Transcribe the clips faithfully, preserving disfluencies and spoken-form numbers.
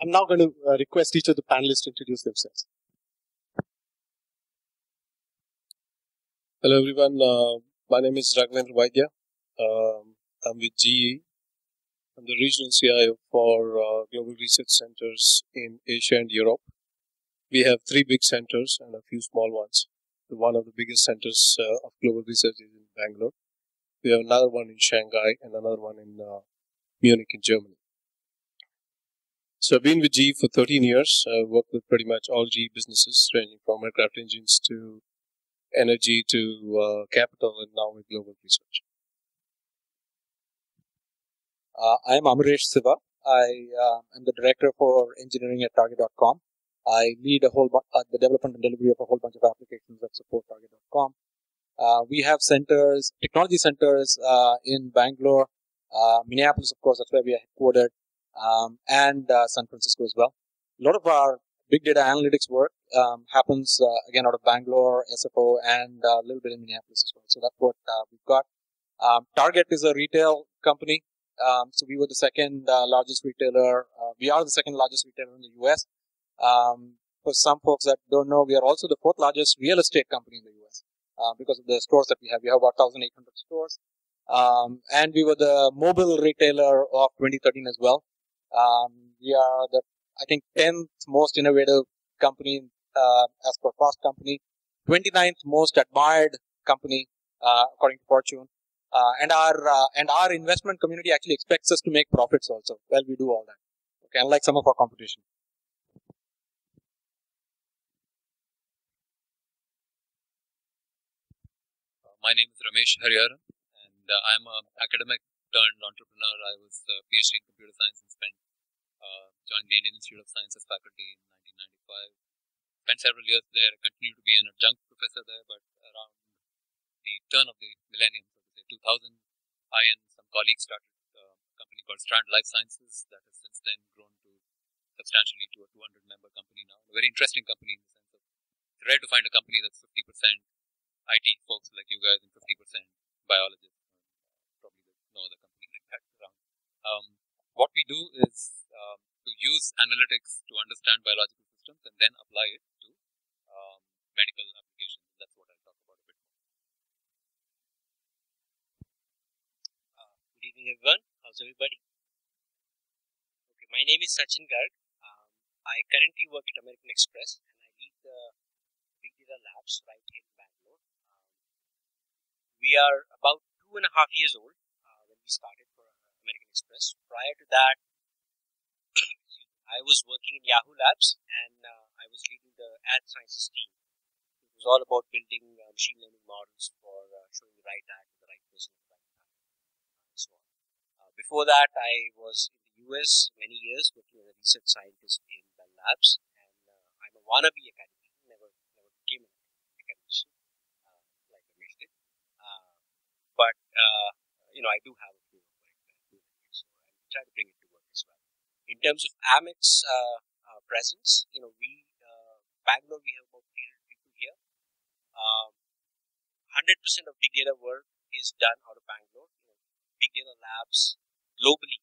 I'm now going to uh, request each of the panelists to introduce themselves. Hello, everyone. Uh, my name is Raghavendra Vaidya. Um, I'm with G E. I'm the regional C I O for uh, global research centers in Asia and Europe. We have three big centers and a few small ones. One of the biggest centers uh, of global research is in Bangalore. We have another one in Shanghai and another one in uh, Munich in Germany. So I've been with G E for thirteen years. I've worked with pretty much all G E businesses, ranging from aircraft engines to energy to uh, capital, and now with global research. Uh, I'm Amresh Siva. I uh, am the director for engineering at Target dot com. I lead a whole uh, the development and delivery of a whole bunch of applications that support Target dot com. Uh, we have centers, technology centers uh, in Bangalore, uh, Minneapolis, of course, that's where we are headquartered, um, and uh, San Francisco as well. A lot of our big data analytics work um, happens, uh, again, out of Bangalore, S F O, and a uh, little bit in Minneapolis as well. So that's what uh, we've got. Um, Target is a retail company. Um, so we were the second uh, largest retailer. Uh, we are the second largest retailer in the U S Um, for some folks that don't know, we are also the fourth largest real estate company in the U S Uh, because of the stores that we have. We have about one thousand eight hundred stores. Um, and we were the mobile retailer of twenty thirteen as well. Um, we are the, I think, tenth most innovative company uh, as per Fast Company, twenty-ninth most admired company uh, according to Fortune. Uh, and our uh, and our investment community actually expects us to make profits also while we do all that. Okay, unlike some of our competition. My name is Ramesh Hariharan, and uh, I'm an academic turned entrepreneur. I was a PhD in computer science and spent, uh, joined the Indian Institute of Sciences faculty in nineteen ninety-five. Spent several years there, continued to be an adjunct professor there, but around the turn of the millennium, so to say two thousand, I and some colleagues started a company called Strand Life Sciences that has since then grown to substantially to a two hundred member company now. A very interesting company in the sense of it's rare to find a company that's fifty percent. I T folks like you guys and fifty percent biologists, probably no other company like that around. Um, what we do is um, to use analytics to understand biological systems and then apply it to um, medical applications. That's what I'll talk about a bit more. Uh, good evening, everyone. How's everybody? Okay, my name is Sachin Garg. Um, I currently work at American Express and I lead the Big Data Labs right here. We are about two and a half years old uh, when we started for American Express. Prior to that, I was working in Yahoo Labs and uh, I was leading the ad sciences team. It was all about building uh, machine learning models for uh, showing the right ad to the right person at the right time, and so on. Uh, before that, I was in the U S many years working as a research scientist in Bell Labs, and uh, I'm a wannabe academician, never, never became an academician. But, uh, you know, I do have a few of my so I try to bring it to work as well. In terms of Amic's uh, uh, presence, you know, we, uh, Bangalore, we have about three hundred people here. Um, one hundred percent of big data work is done out of Bangalore. You know, big data labs, globally,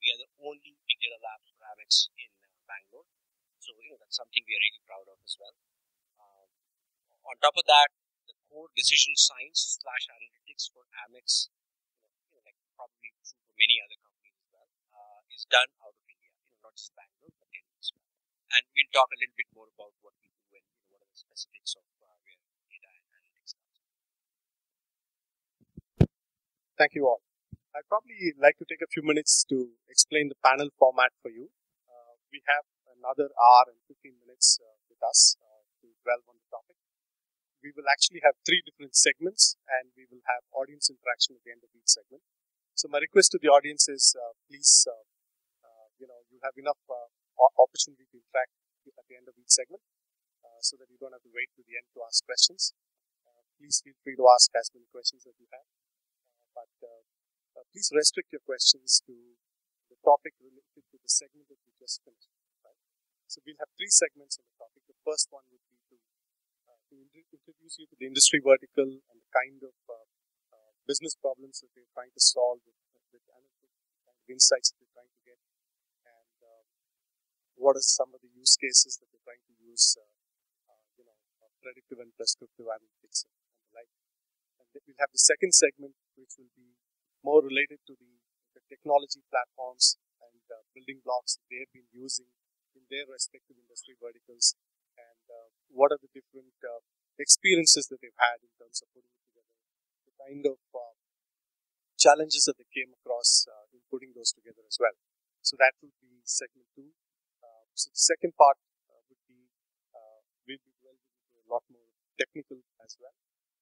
we are the only big data labs for Amic's in uh, Bangalore. So, you know, that's something we are really proud of as well. Um, on top of that, more decision science slash analytics for Amex, you know, like probably true for many other companies as well, uh, is done out of India, you know, not just Bangalore, but India as well. And we'll talk a little bit more about what we do and you know, what are the specifics of uh, where data and analytics comes. Thank you all. I'd probably like to take a few minutes to explain the panel format for you. Uh, we have another hour and fifteen minutes uh, with us uh, to dwell on the topic. We will actually have three different segments and we will have audience interaction at the end of each segment. So my request to the audience is uh, please, uh, uh, you know, you have enough uh, opportunity to interact at the end of each segment uh, so that you don't have to wait to the end to ask questions. Uh, please feel free to ask as many questions as you have. Uh, but uh, uh, please restrict your questions to the topic related to the segment that we just finished. Right? So we'll have three segments on the topic. The first one would be to introduce you to the industry vertical and the kind of uh, uh, business problems that they're trying to solve with, with analytics, the kind of insights that they're trying to get, and uh, what are some of the use cases that you're trying to use, uh, uh, you know, uh, predictive and prescriptive analytics and the like. And we'll have the second segment, which will be more related to the, the technology platforms and uh, building blocks that they've been using in their respective industry verticals, and uh, what are the different uh, experiences that they've had in terms of putting it together, the kind of uh, challenges that they came across uh, in putting those together as well. So that would be segment two. Uh, so the second part uh, would be uh, will be delving into a lot more technical as well.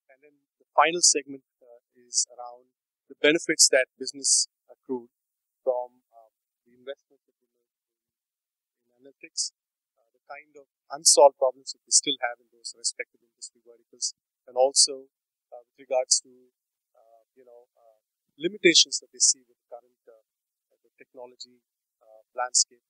And then the final segment uh, is around the benefits that business accrued from um, the investment that we made in analytics, uh, the kind of unsolved problems that we still have in those respective industry verticals, and also uh, with regards to uh, you know uh, limitations that they see with the current uh, the technology uh, landscape.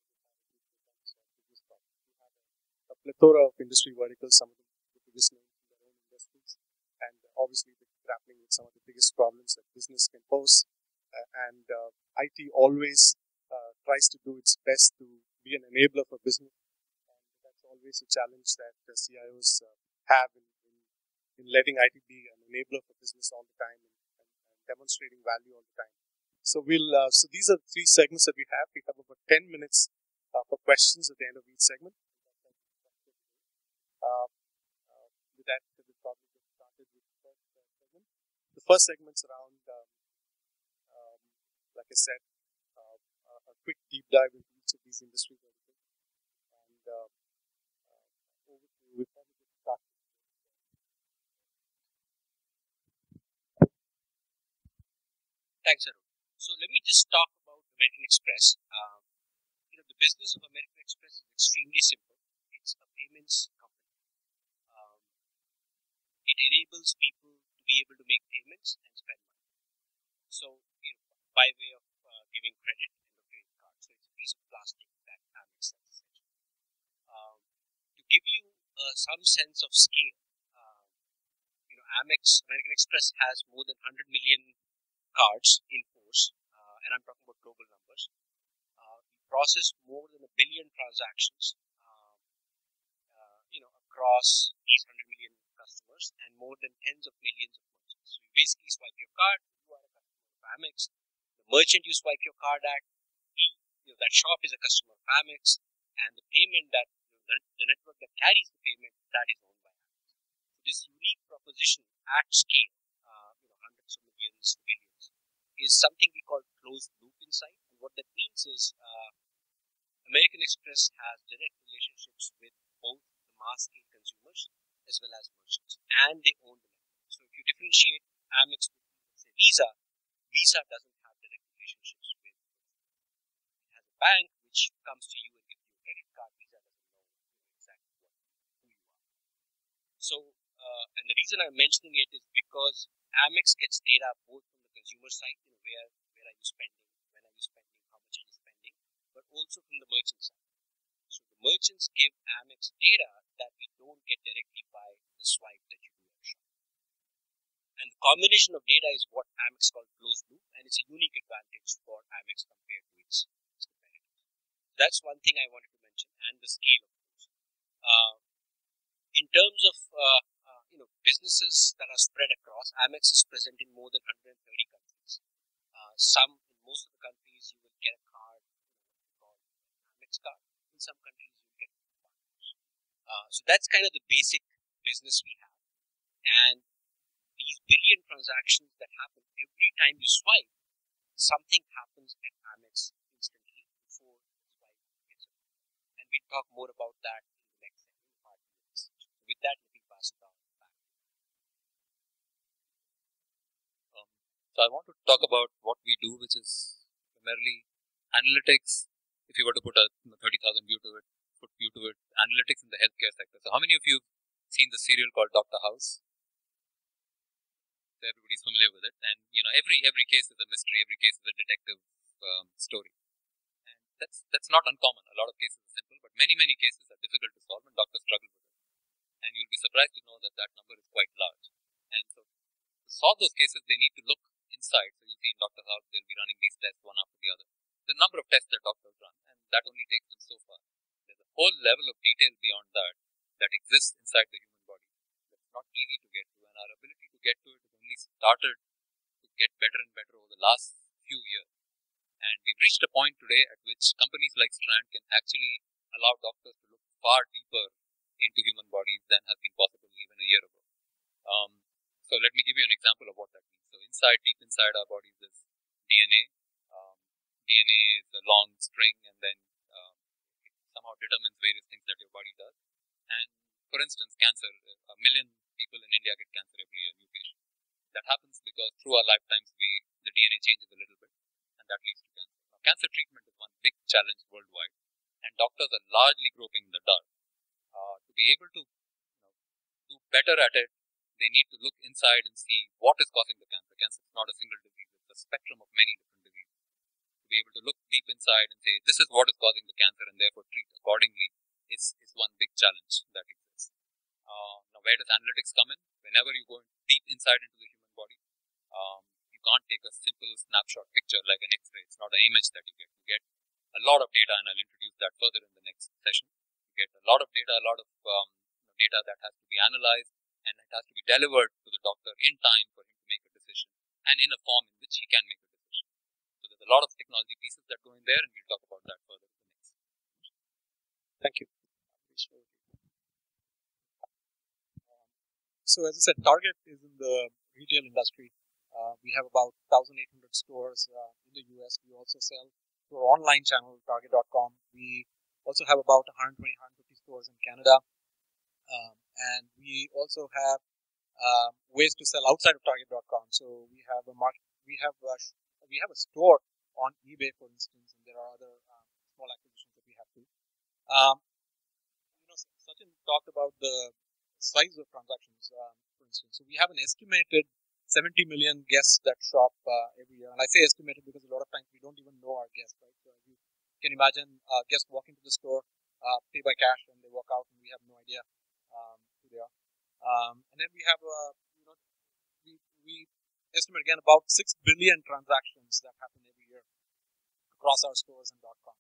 We have a plethora of industry verticals, some of them the biggest names in their own industries, and obviously they're grappling with some of the biggest problems that business can pose. Uh, and uh, I T always uh, tries to do its best to be an enabler for business, and that's always a challenge that uh, C I Os uh, have in, in, in letting I T be an enabler for business all the time. And, demonstrating value all the time. So we'll uh, so these are the three segments that we have. We have about ten minutes uh, for questions at the end of each segment. Uh, uh, with that, we'll probably get started with the first uh, segment. The first segment's around, um, um, like I said, uh, a quick deep dive into each of these industries. And uh, uh, over to you. Thanks, Arun. So let me just talk about American Express. Um, you know, the business of American Express is extremely simple. It's a payments company. Um, it enables people to be able to make payments and spend money. So, you know, by way of uh, giving credit and a credit card. So it's a piece of plastic that happens. Um, to give you uh, some sense of scale, uh, you know, Amex, American Express has more than one hundred million cards in force, uh, and I'm talking about global numbers. Uh, we process more than a billion transactions, uh, uh, you know, across these one hundred million customers and more than tens of millions of merchants. So you basically swipe your card, you are a customer of Amex. The merchant you swipe your card at, he, you know, that shop is a customer of Amex, and the payment that, you know, the network that carries the payment, that is owned by Amex. So this unique proposition at scale, uh, you know, hundreds of millions, billions, is something we call closed loop insight. And what that means is uh, American Express has direct relationships with both the mass scale consumers as well as merchants, and they own the network. So if you differentiate Amex with, say, Visa, Visa doesn't have direct relationships with it. It has a bank which comes to you and gives you a credit card. Visa doesn't know exactly what, who you are. So, uh, and the reason I'm mentioning it is because Amex gets data both from consumer side, you know, where, where are you spending, when are you spending, how much are you spending, but also from the merchant side. So the merchants give Amex data that we don't get directly by the swipe that you do at shop. And the combination of data is what Amex calls closed loop, and it's a unique advantage for Amex compared to its, its competitors. That's one thing I wanted to mention, and the scale of those. Uh, in terms of uh, You know, businesses that are spread across, Amex is present in more than one hundred thirty countries. Uh, some, in most of the countries, you will get a card, you know, called Amex card. In some countries, you get cards. Uh, so that's kind of the basic business we have. And these billion transactions that happen every time you swipe, something happens at Amex instantly before the swipe gets it. And we'll talk more about that in the next segment. So with that, let me pass it on. So I want to talk about what we do, which is primarily analytics. If you were to put a you know, thirty thousand view to it, put view to it, analytics in the healthcare sector. So how many of you have seen the serial called Doctor House? So everybody's familiar with it, and you know every every case is a mystery, every case is a detective um, story, and that's that's not uncommon. A lot of cases are simple, but many many cases are difficult to solve, and doctors struggle with it. And you'll be surprised to know that that number is quite large. And so to solve those cases, they need to look inside. So you see in Doctor House, they'll be running these tests one after the other. The number of tests that doctors run, and that only takes them so far. whole level of detail beyond that that exists inside the human body. That's not easy to get to, and our ability to get to it has only started to get better and better over the last few years. And we've reached a point today at which companies like Strand can actually allow doctors to look far deeper into human bodies than has been possible even a year ago. Um, so let me give you an example of what that means. So inside, deep inside our bodies is D N A. Um, D N A is a long string, and then um, it somehow determines various things that your body does. And for instance, cancer, a million people in India get cancer every year, new patient. That happens because through our lifetimes, we the D N A changes a little bit, and that leads to cancer. Now, cancer treatment is one big challenge worldwide, and doctors are largely groping in the dark. Uh, to be able to you know, do better at it, they need to look inside and see what is causing the cancer. Cancer is not a single disease, it's a spectrum of many different diseases. To be able to look deep inside and say, this is what is causing the cancer and therefore treat accordingly is, is one big challenge that exists. Uh, now, where does analytics come in? Whenever you go deep inside into the human body, um, you can't take a simple snapshot picture like an X-ray. It's not an image that you get. You get a lot of data, and I'll introduce that further in the next session. You get a lot of data, a lot of um, data that has to be analyzed, and it has to be delivered to the doctor in time for him to make a decision, and in a form in which he can make a decision. So there's a lot of technology pieces that go in there, and we'll talk about that further in the next. Thank you. So as I said, Target is in the retail industry. Uh, we have about one thousand eight hundred stores uh, in the U S. We also sell through our online channel, Target dot com. We also have about one hundred twenty, one hundred fifty stores in Canada. Um, and we also have uh, ways to sell outside of Target dot com. So we have a market, we have a, we have a store on eBay, for instance, and there are other um, small acquisitions that we have too. Um, you know, Sachin talked about the size of transactions, um, for instance. So we have an estimated seventy million guests that shop uh, every year, and I say estimated because a lot of times we don't even know our guests, right? So you can imagine uh, guests walk into the store, uh, pay by cash, and they walk out, and we have no idea. Um, there. Um, and then we have, uh, you know, we, we estimate again about six billion transactions that happen every year across our stores and dot com.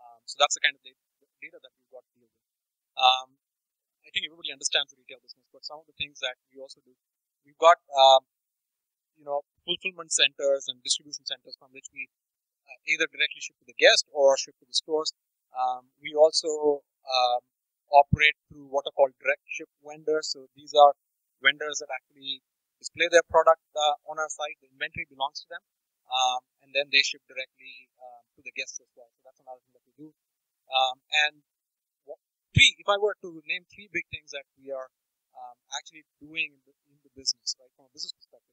Um, so that's the kind of data, data that we've got to deal with. Um, I think everybody understands the retail business, but some of the things that we also do, we've got, um, you know, fulfillment centers and distribution centers from which we uh, either directly ship to the guest or ship to the stores. Um, we also um, operate through what are called direct ship vendors. So these are vendors that actually display their product uh, on our site. The inventory belongs to them, um, and then they ship directly uh, to the guests as well. So that's another thing that we do. Um, and what, three, if I were to name three big things that we are um, actually doing in the, in the business, right, from a business perspective.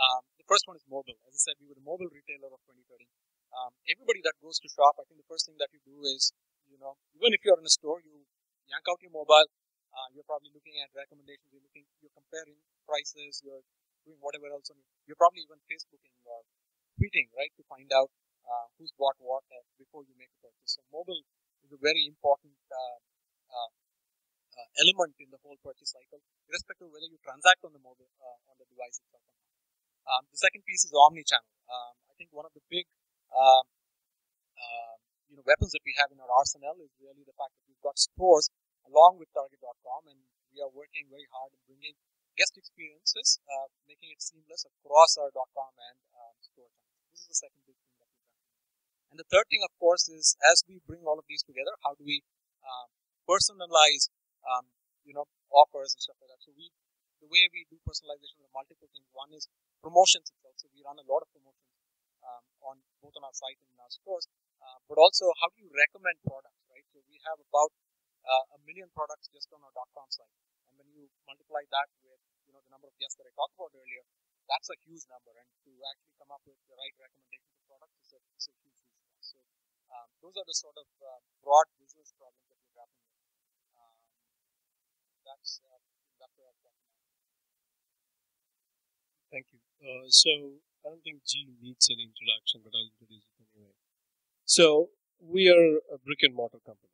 Um, the first one is mobile. As I said, we were the mobile retailer of twenty thirteen. Um, everybody that goes to shop, I think the first thing that you do is, you know, even if you're in a store, you yank out your mobile, uh, you're probably looking at recommendations, you're looking, you're comparing prices, you're doing whatever else on you. You're probably even Facebooking or tweeting, right, to find out uh, who's bought what before you make a purchase. So mobile is a very important uh, uh, uh, element in the whole purchase cycle, irrespective of whether you transact on the mobile, uh, on the device itself. Um, the second piece is omnichannel. Um, I think one of the big uh, uh, you know, weapons that we have in our arsenal is really the fact that we've got stores along with Target dot com, and we are working very hard in bringing guest experiences, uh, making it seamless across our .com and uh, store. This is the second big thing that we've done. And the third thing, of course, is as we bring all of these together, how do we uh, personalize, um, you know, offers and stuff like that. So we, the way we do personalization are multiple things. One is promotions itself. So we run a lot of promotions um, on both on our site and in our stores. Uh, but also, how do you recommend products, right? So we have about uh, a million products just on our dot com site. And when you multiply that with, you know, the number of guests that I talked about earlier, that's a huge number. And to actually come up with the right recommendation for products is a, is a huge, huge number. So um, those are the sort of uh, broad business problems that we're grappling with. Um, that's uh, that's what I've got. Thank you. Uh, so I don't think G needs an introduction, but I'll introduce it anyway. So we are a brick and mortar company.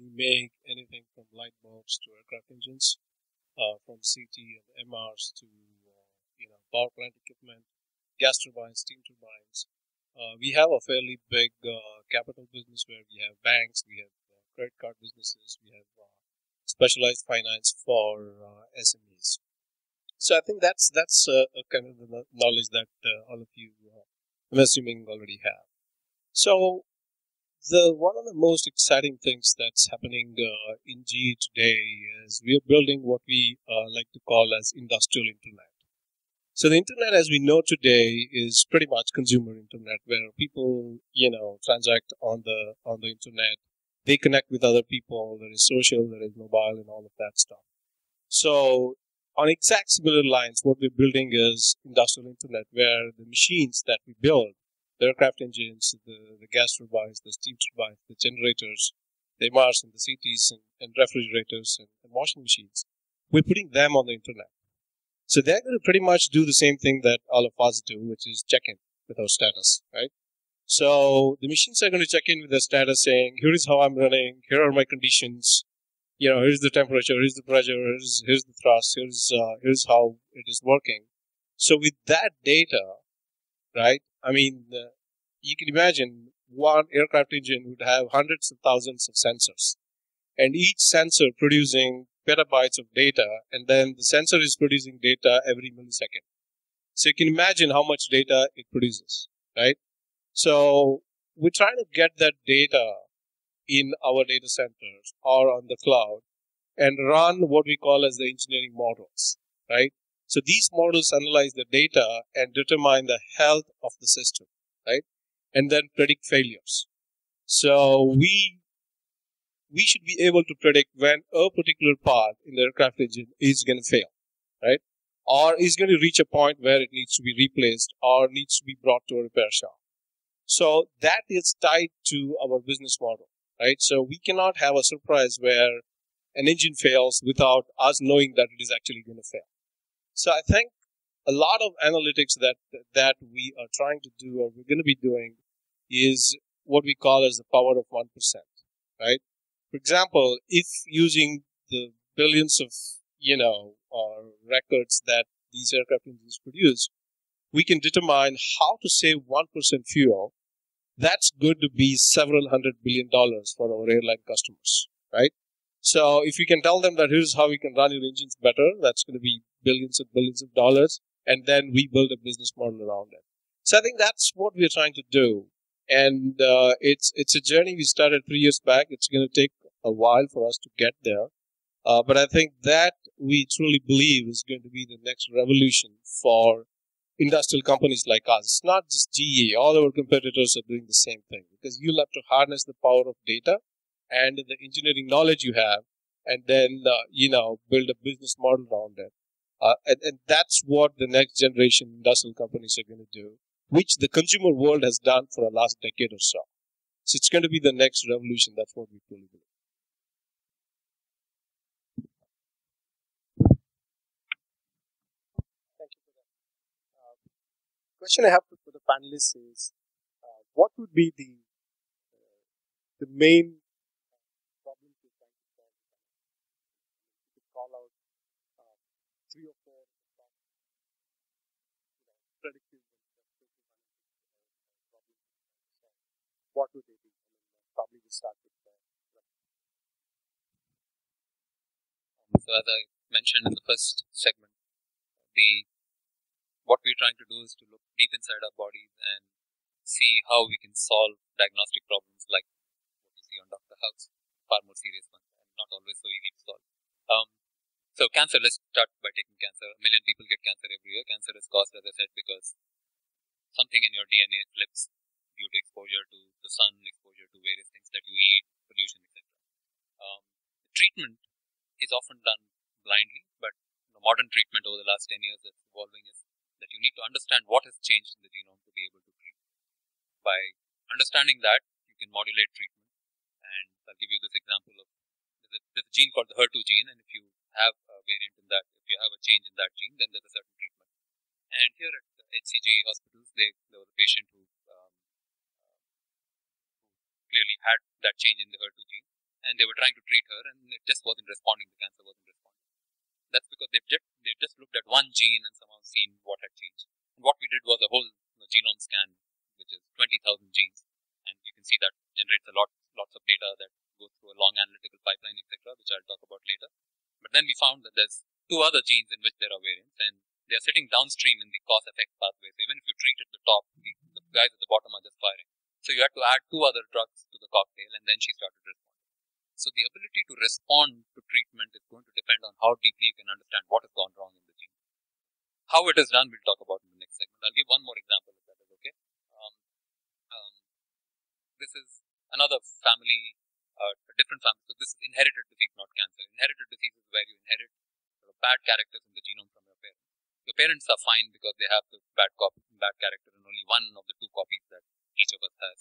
We make anything from light bulbs to aircraft engines, uh, from C T and M Rs to uh, you know, power plant equipment, gas turbines, steam turbines. Uh, we have a fairly big uh, capital business where we have banks, we have uh, credit card businesses. We have uh, specialized finance for uh, S M Es. So I think that's that's uh, kind of the knowledge that uh, all of you, uh, I'm assuming, already have. So the one of the most exciting things that's happening uh, in G E today is we are building what we uh, like to call as industrial internet. So the internet as we know today is pretty much consumer internet, where people, you know, transact on the on the internet. They connect with other people. There is social, there is mobile, and all of that stuff. So on exact similar lines, what we're building is industrial internet, where the machines that we build, the aircraft engines, the, the gas turbines, the steam turbines, the generators, the M Rs and the C Ts and, and refrigerators and, and washing machines, we're putting them on the internet. So they're going to pretty much do the same thing that all of us do, which is check in with our status, right? So the machines are going to check in with their status saying, here is how I'm running, here are my conditions, you know, here's the temperature, here's the pressure, here's, here's the thrust, here's, uh, here's how it is working. So with that data, right, I mean, uh, you can imagine one aircraft engine would have hundreds of thousands of sensors, and each sensor producing petabytes of data, and then the sensor is producing data every millisecond. So you can imagine how much data it produces, right? So we're trying to get that data in our data centers or on the cloud and run what we call as the engineering models, right? So these models analyze the data and determine the health of the system, right? And then predict failures. So we we should be able to predict when a particular part in the aircraft engine is going to fail, right? Or is going to reach a point where it needs to be replaced or needs to be brought to a repair shop. So that is tied to our business model, right? So we cannot have a surprise where an engine fails without us knowing that it is actually going to fail. So I think a lot of analytics that, that we are trying to do or we're going to be doing is what we call as the power of one percent, right? For example, if using the billions of, you know, uh, records that these aircraft engines produce, we can determine how to save one percent fuel, that's going to be several hundred billion dollars for our airline customers, right? So if you can tell them that here's how we can run your engines better, that's going to be billions and billions of dollars, and then we build a business model around it. So I think that's what we're trying to do. And uh, it's it's a journey we started three years back. It's going to take a while for us to get there. Uh, but I think that we truly believe is going to be the next revolution for industrial companies like us. It's not just G E. All our competitors are doing the same thing, because you'll have to harness the power of data and the engineering knowledge you have, and then, uh, you know, build a business model around it. Uh, and, and that's what the next generation industrial companies are going to do, which the consumer world has done for the last decade or so. So it's going to be the next revolution. That's what we really believe. Thank you for that. Uh, the question I have for the panelists is, uh, what would be the uh, the main problem you're trying to solve? You could call out uh, three or four predictive. What would they do? Probably we start with that. So as I mentioned in the first segment, the what we're trying to do is to look deep inside our bodies and see how we can solve diagnostic problems like what you see on Doctor House, far more serious ones, and not always so easy to solve. Um, so cancer, let's start by taking cancer. A million people get cancer every year. Cancer is caused, as I said, because something in your D N A flips due to exposure to the sun, exposure to various things that you eat, pollution, et cetera. Um, treatment is often done blindly, but the modern treatment over the last ten years that's evolving is that you need to understand what has changed in the genome to be able to treat. By understanding that, you can modulate treatment. And I'll give you this example of there's a, there's a gene called the H E R two gene, and if you have a variant in that, if you have a change in that gene, then there's a certain treatment. And here at the H C G hospitals, they, there was a patient who clearly had that change in the H E R two gene, and they were trying to treat her, and it just wasn't responding. The cancer wasn't responding. That's because they've just, they've just looked at one gene and somehow seen what had changed. And what we did was a whole genome scan, which is twenty thousand genes, and you can see that generates a lot, lots of data that goes through a long I'll talk about later. But then we found that there's two other genes in which there are variants, and they are sitting downstream in the cause-effect pathway. So even if you treat at the top, the, the guys at the bottom are just firing. So you had to add two other drugs to the cocktail, and then she started responding. So the ability to respond to treatment is going to depend on how deeply you can understand what has gone wrong in the gene. How it is done, we'll talk about in the next segment. I'll give one more example if that is okay. Um, um, this is another family. Uh, a different family. So this is inherited disease, not cancer. Inherited disease is where you inherit sort of bad characters in the genome from your parents. Your parents are fine because they have the bad copy, bad character, and only one of the two copies that each of us has.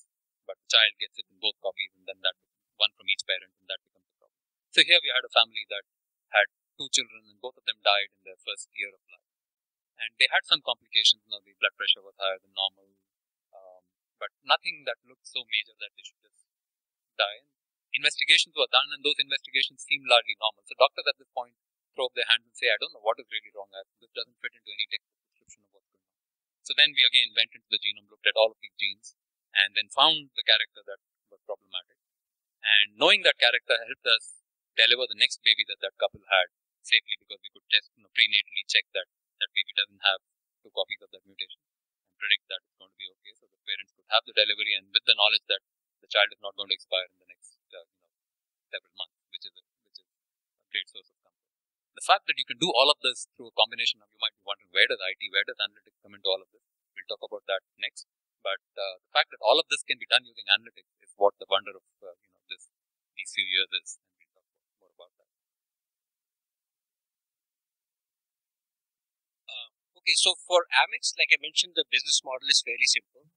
But the child gets it in both copies, and then that one from each parent, and that becomes a problem. So here we had a family that had two children, and both of them died in their first year of life. And they had some complications. You know, the blood pressure was higher than normal, um, but nothing that looked so major that they should just die. Investigations were done, and those investigations seem largely normal. So doctors at this point throw up their hands and say, I don't know what is really wrong. This doesn't fit into any textbook description of what's going on. So then we again went into the genome, looked at all of these genes, and then found the character that was problematic. And knowing that character helped us deliver the next baby that that couple had safely, because we could test, you know, prenatally check that that baby doesn't have two copies of that mutation and predict that it's going to be okay. So the parents could have the delivery, and with the knowledge that the child is not going to expire in the next Uh, you know, several months, which is, a, which is a great source of comfort. The fact that you can do all of this through a combination of, you might be wondering, where does I T, where does analytics come into all of this? We'll talk about that next. But uh, the fact that all of this can be done using analytics is what the wonder of uh, you know this these few years is. And we'll talk more about that. Uh, okay, so for Amex, like I mentioned, the business model is fairly simple,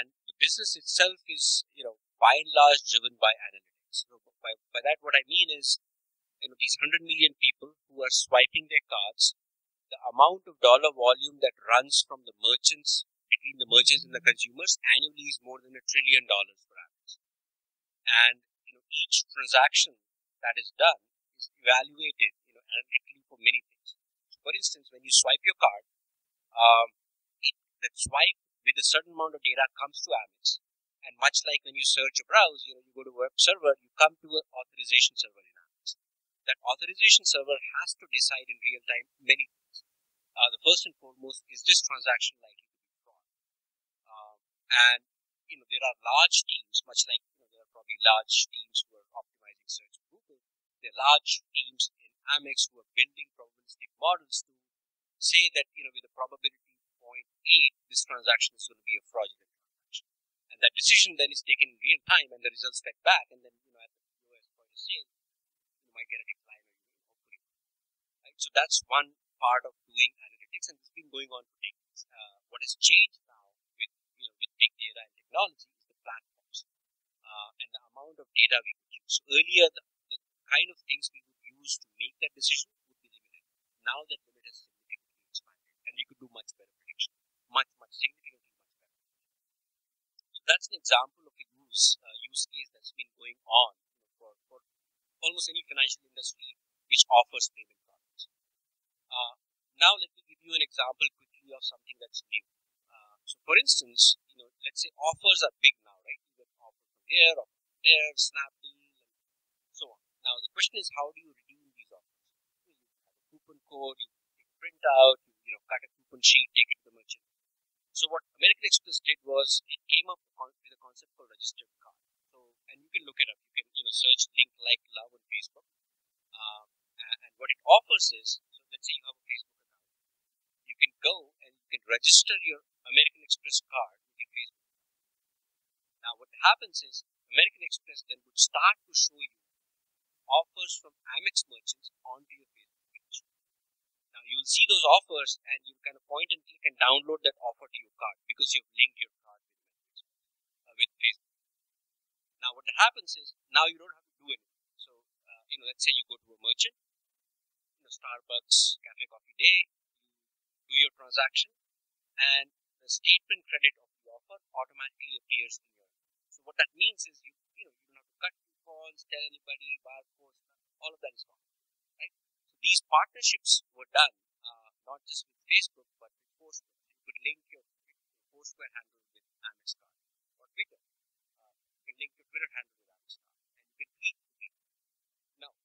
and the business itself is, you know, by and large driven by analytics. So by, by that, what I mean is, you know, these one hundred million people who are swiping their cards, the amount of dollar volume that runs from the merchants, between the merchants and the consumers annually is more than a trillion dollars per average. And, you know, each transaction that is done is evaluated, you know, analytically for many things. So for instance, when you swipe your card, um, it, that swipe with a certain amount of data comes to Amex. And much like when you search or browse, you know, you go to a web server, you come to an authorization server in Amex. That authorization server has to decide in real time many things. Uh, the first and foremost is this transaction likely to be fraud. Um, and you know, there are large teams, much like you know, there are probably large teams who are optimizing search for Google. There are large teams in Amex who are building probabilistic models to say that, you know, with a probability zero point eight, this transaction is going to be a fraudulent. And that decision then is taken in real time, and the results fed back, and then, you know, at the lowest point of sale, you might get a decline, hopefully. Right? So that's one part of doing analytics, and it's been going on for decades. Uh, what has changed now with, you know, with big data and technology is the platforms uh, and the amount of data we could use. So earlier, the, the kind of things we would use to make that decision would be limited. Now that limit has significantly expanded, and we could do much better prediction, much, much significantly. That's an example of a use uh, use case that's been going on, you know, for, for almost any financial industry which offers payment products. Uh, now let me give you an example quickly of something that's new. Uh, so for instance, you know, let's say offers are big now, right? You get offer from here, offer from there, Snapdeal, and so on. Now the question is, how do you redeem these offers? You have a coupon code, you take a print out, you, you know, cut a coupon sheet, take it to the merchant. So what American Express did was it came up with a concept called registered card. So, and you can look it up. You can, you know, search link like love on Facebook. Um, and what it offers is, so let's say you have a Facebook account, you can go and you can register your American Express card with your Facebook account. Now what happens is American Express then would start to show you offers from Amex merchants onto your Facebook. You'll see those offers, and you kind of point and click and download that offer to your card because you've linked your card with, uh, with Facebook. Now, what happens is now you don't have to do anything. So, uh, you know, let's say you go to a merchant, you know, Starbucks, Cafe Coffee Day, you do your transaction, and the statement credit of the offer automatically appears in your. So, what that means is you, you know, you don't have to cut coupons, tell anybody, barcodes, all of that is gone. These partnerships were done uh, not just with Facebook but with Foursquare. You could link your Foursquare handle with Amex card, or Twitter. Uh, you can link your Twitter handle with Amex card, and you can tweet. Now,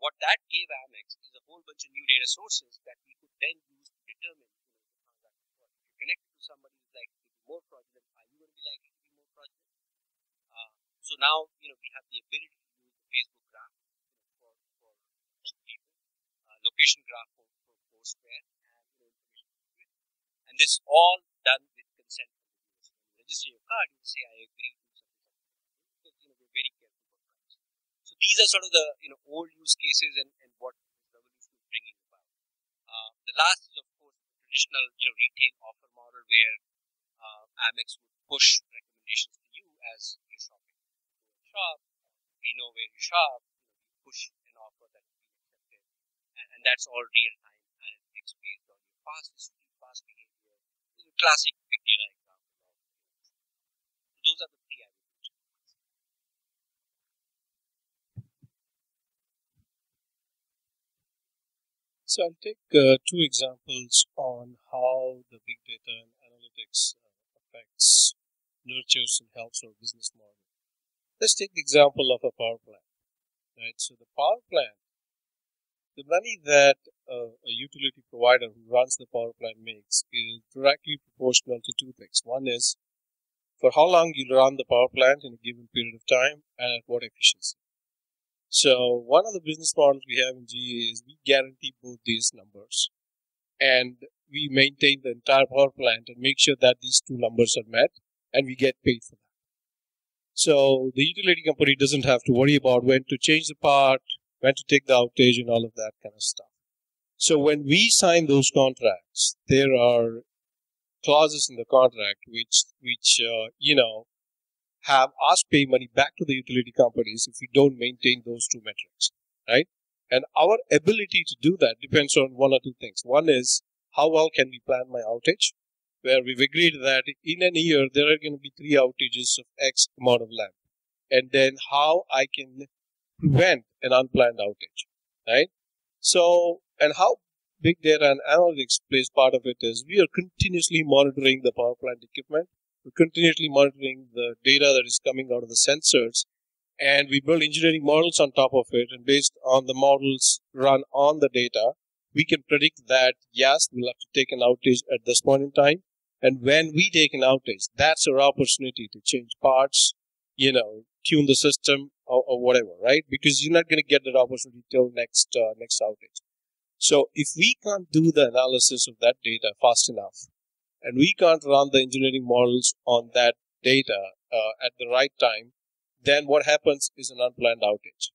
What that gave Amex is a whole bunch of new data sources that we could then use to determine, you know, the transaction. If you connect to somebody who's likely to be more fraudulent, are you going to be likely to be more fraudulent? Uh, so now, you know, we have the ability to use the Facebook graph, you know, for, for people, uh, location graph for, for Foursquare, and you know, information. And this all done with consent. Register your card, you say, I agree to something. Because, you know, we're very careful about price. So these are sort of the, you know, old use cases and, and what this revolution is bringing about. Uh, the last is, of course, the traditional, you know, retail offer model where uh, Amex would push recommendations to you as you're shopping. You shop, we know where you shop, you push an offer that's been accepted. And, and that's all real time analytics based on your past history, past behavior. This is a classic big data. Those are the three avenues. So I'll take uh, two examples on how the big data and analytics uh, affects, nurtures, and helps our business model. Let's take the example of a power plant. Right. So the power plant, the money that uh, a utility provider who runs the power plant makes is directly proportional to two things. One is for how long you'll run the power plant in a given period of time and at what efficiency. So one of the business models we have in G A is we guarantee both these numbers and we maintain the entire power plant and make sure that these two numbers are met and we get paid for that. So the utility company doesn't have to worry about when to change the part, when to take the outage and all of that kind of stuff. So when we sign those contracts, there are clauses in the contract which, which uh, you know, have us pay money back to the utility companies if we don't maintain those two metrics, right? And our ability to do that depends on one or two things. One is, how well can we plan my outage? Where we've agreed that in an year, there are going to be three outages of X amount of land. And then how I can prevent an unplanned outage, right? So, and how big data and analytics plays part of it is we are continuously monitoring the power plant equipment. We're continuously monitoring the data that is coming out of the sensors. And we build engineering models on top of it. And based on the models run on the data, we can predict that, yes, we'll have to take an outage at this point in time. And when we take an outage, that's our opportunity to change parts, you know, tune the system or, or whatever, right? Because you're not going to get that opportunity till next uh, next outage. So if we can't do the analysis of that data fast enough and we can't run the engineering models on that data uh, at the right time, then what happens is an unplanned outage.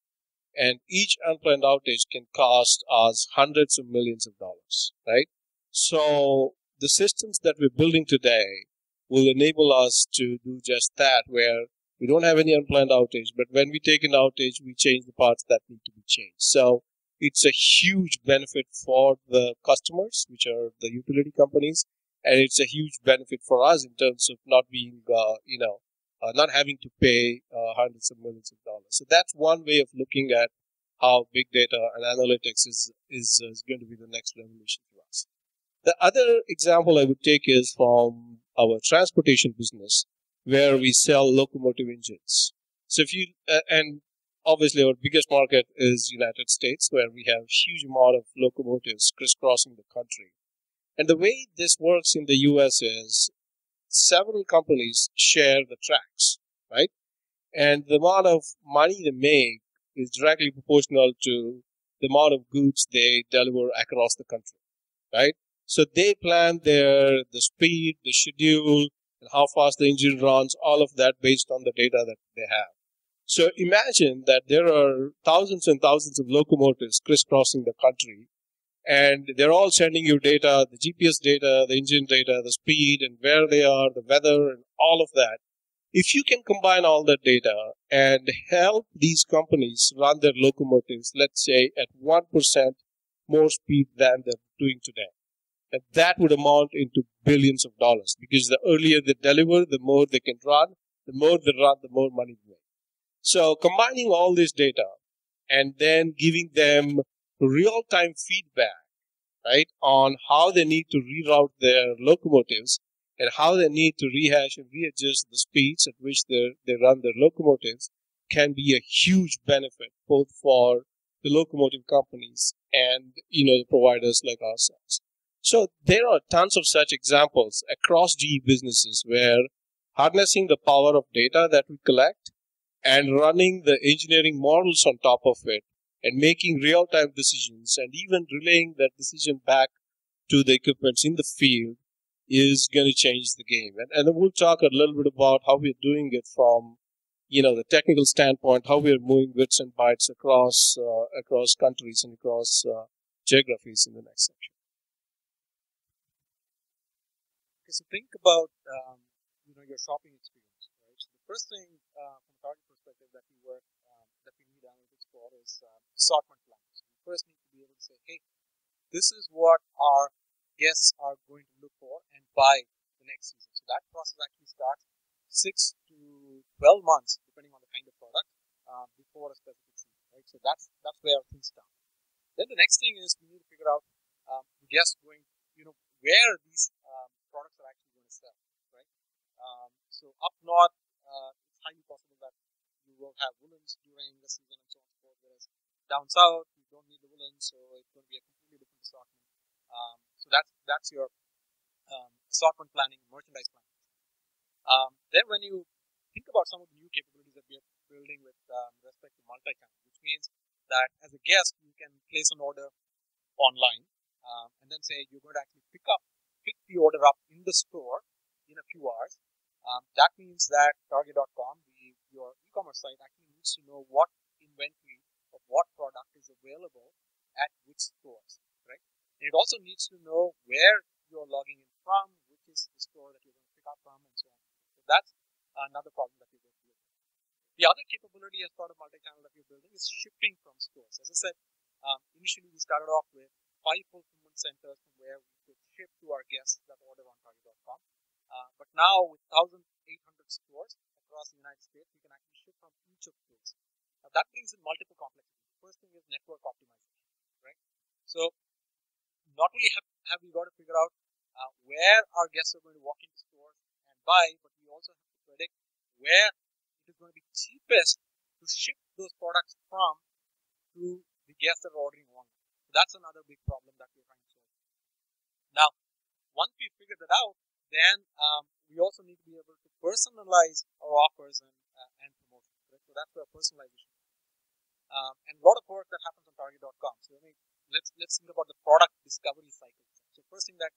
And each unplanned outage can cost us hundreds of millions of dollars, right? So the systems that we're building today will enable us to do just that, where we don't have any unplanned outage, but when we take an outage, we change the parts that need to be changed. So it's a huge benefit for the customers, which are the utility companies, and it's a huge benefit for us in terms of not being, uh, you know, uh, not having to pay uh, hundreds of millions of dollars. So that's one way of looking at how big data and analytics is is, is going to be the next revolution for us. The other example I would take is from our transportation business, where we sell locomotive engines. So if you uh, and obviously, our biggest market is United States, where we have a huge amount of locomotives crisscrossing the country. And the way this works in the U S is several companies share the tracks, right? And the amount of money they make is directly proportional to the amount of goods they deliver across the country, right? So they plan their the speed, the schedule, and how fast the engine runs, all of that based on the data that they have. So imagine that there are thousands and thousands of locomotives crisscrossing the country, and they're all sending you data, the G P S data, the engine data, the speed, and where they are, the weather, and all of that. If you can combine all that data and help these companies run their locomotives, let's say, at one percent more speed than they're doing today, and that would amount into billions of dollars, because the earlier they deliver, the more they can run, the more they run, the more money they make. So combining all this data and then giving them real-time feedback, right, on how they need to reroute their locomotives and how they need to rehash and readjust the speeds at which they run their locomotives can be a huge benefit both for the locomotive companies and, you know, the providers like ourselves. So there are tons of such examples across G E businesses where harnessing the power of data that we collect and running the engineering models on top of it and making real-time decisions and even relaying that decision back to the equipments in the field is going to change the game. And, and then we'll talk a little bit about how we're doing it from, you know, the technical standpoint, how we're moving bits and bytes across uh, across countries and across uh, geographies in the next section. Okay, so think about um, you know, your shopping experience, right? So the first thing uh, from a Target perspective that we work um, that we need analytics for is um, assortment plans. So we first need to be able to say, hey, this is what our guests are going to look for and buy the next season. So that process actually starts six twelve months, depending on the kind of product, uh, before a specific season, right? So that's that's where things start. Then the next thing is we need to figure out um, just going, you know, where these um, products are actually going to sell, right? Um, so up north, uh, it's highly possible that you will have woolens during the season and so on and so forth. Whereas down south, you don't need the woolens, so it's going to be a completely different assortment. Um, so that's that's your um, assortment planning, merchandise planning. Um, then when you think about some of the new capabilities that we are building with um, respect to multi-channel, which means that as a guest, you can place an order online um, and then say you're going to actually pick up, pick the order up in the store in a few hours. Um, that means that Target dot com, the, your e-commerce site, actually needs to know what inventory of what product is available at which stores, right? And it also needs to know where you're logging in from, which is the store that you're going to pick up from, and so on. So that's another problem that we're going to do. The other capability as part of multi-channel that we're building is shifting from stores. As I said, um, initially we started off with five fulfillment centers from where we could ship to our guests that order on Target dot com. Uh, but now with one thousand eight hundred stores across the United States, we can actually ship from each of those. Now that brings in multiple complexities. The first thing is network optimization, right? So not only have, have we got to figure out uh, where our guests are going to walk into stores and buy, but we also have predict where it is going to be cheapest to ship those products from to the guests that are ordering online. So that's another big problem that we're trying to solve. Now, once we figure that out, then um, we also need to be able to personalize our offers and, uh, and promotions. Right? So that's where personalization is. Um, and a lot of work that happens on Target dot com. So let me, let's, let's think about the product discovery cycle. So first thing that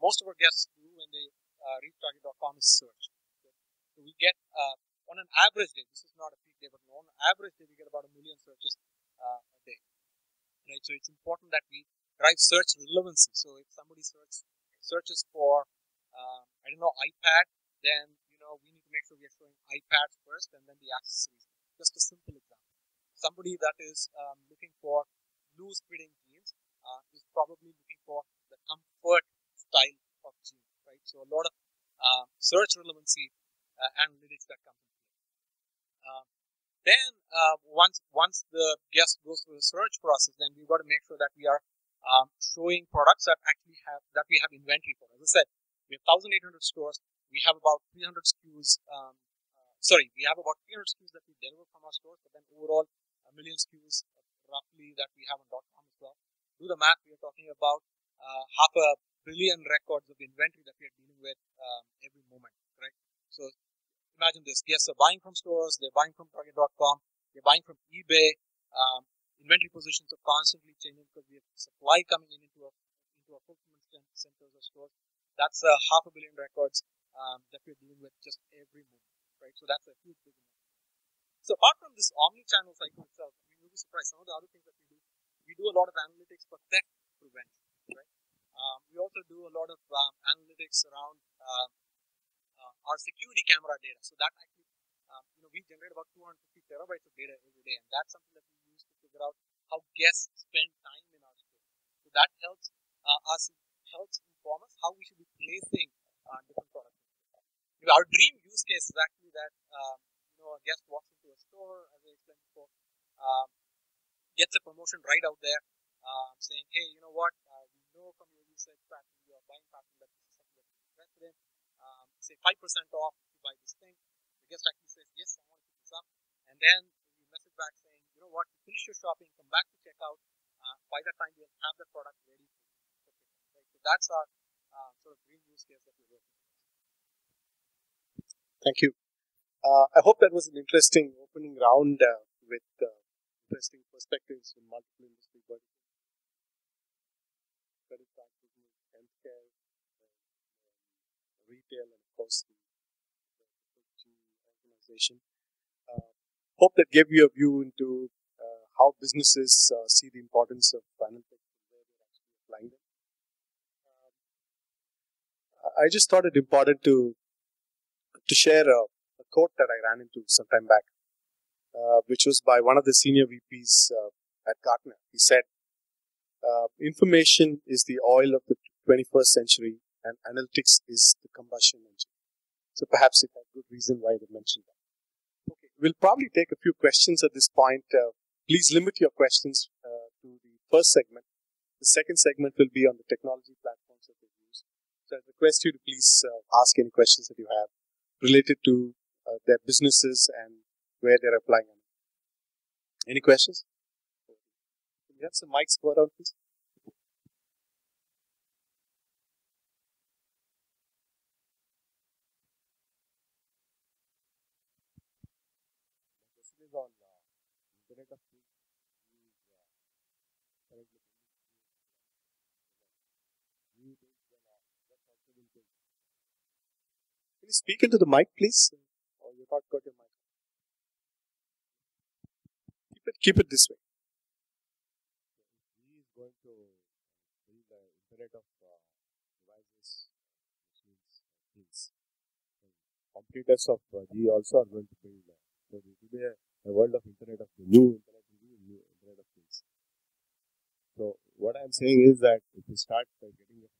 most of our guests do when they uh, reach Target dot com is search. We get, uh, on an average day, this is not a peak day, but on an average day, we get about a million searches uh, a day, right? So it's important that we drive search relevancy. So if somebody search, searches for, uh, I don't know, iPad, then, you know, we need to make sure we are showing iPads first and then the accessories. Just a simple example. Somebody that is um, looking for loose-fitting jeans uh, is probably looking for the comfort style of jeans, right? So a lot of uh, search relevancy Uh, analytics that comes in play. Uh, then, uh, once once the guest goes through the search process, then we've got to make sure that we are um, showing products that actually have that we have inventory for. As I said, we have one thousand eight hundred stores. We have about three hundred S K Us. Um, uh, sorry, we have about three hundred S K Us that we deliver from our stores. But then overall, a million S K Us roughly that we have on .com as well. Do the math. We are talking about uh, half a billion records of inventory that we are dealing with um, every moment, right? So imagine this, guests are buying from stores, they're buying from Target dot com, they're buying from eBay, um, inventory positions are constantly changing because we have supply coming in into our, into our fulfillment centers or stores. That's uh, half a billion records um, that we're dealing with just every moment, right? So that's a huge big number. So apart from this omni-channel cycle itself, I mean, you'll be surprised, some of the other things that we do, we do a lot of analytics for theft prevention, right? Um, we also do a lot of um, analytics around uh, Uh, our security camera data. So that actually, um, you know, we generate about two hundred fifty terabytes of data every day, and that's something that we use to figure out how guests spend time in our store. So that helps uh, us, helps inform us how we should be placing uh, different products. You know, our dream use case is actually that, um, you know, a guest walks into a store, as I explained before, um, gets a promotion right out there, uh, saying, hey, you know what, uh, we know from your research pattern, your buying pattern, that this is something that's relevant. Um, say five percent off if you buy this thing. The guest actually says, yes, I want to pick this up. And then you message back saying, you know what, you finish your shopping, come back to checkout, uh, by that time you'll have the product ready. Okay. So that's our uh, sort of green use case that we're working with. Thank you. Uh, I hope that was an interesting opening round uh, with uh, interesting perspectives from multiple industry verticals. Credit card business, healthcare, uh, retail, and of course the organization. Uh, hope that gave you a view into uh, how businesses uh, see the importance of analytics and where they're actually applying them. Um, I just thought it important to to share a quote that I ran into some time back, uh, which was by one of the senior V Ps uh, at Gartner. He said, uh, information is the oil of the twenty-first century and analytics is the combustion engine. So perhaps it had good reason why they mentioned that. Okay, we'll probably take a few questions at this point. Uh, please limit your questions uh, to the first segment. The second segment will be on the technology platforms that they use. So I request you to please uh, ask any questions that you have related to Uh, their businesses and where they're applying them. Any questions? Can you have some mics go around, please? This is on the Internet of Things. Can you speak into the mic, please? Got your mic. Keep it, keep it this way. He is going to build the Internet of uh, devices, machines, things. Computers of uh, G also are going to build. Uh, so it will be a, a world of Internet of Things. New Internet will be new Internet of Things. So what I am saying is that if you start by getting a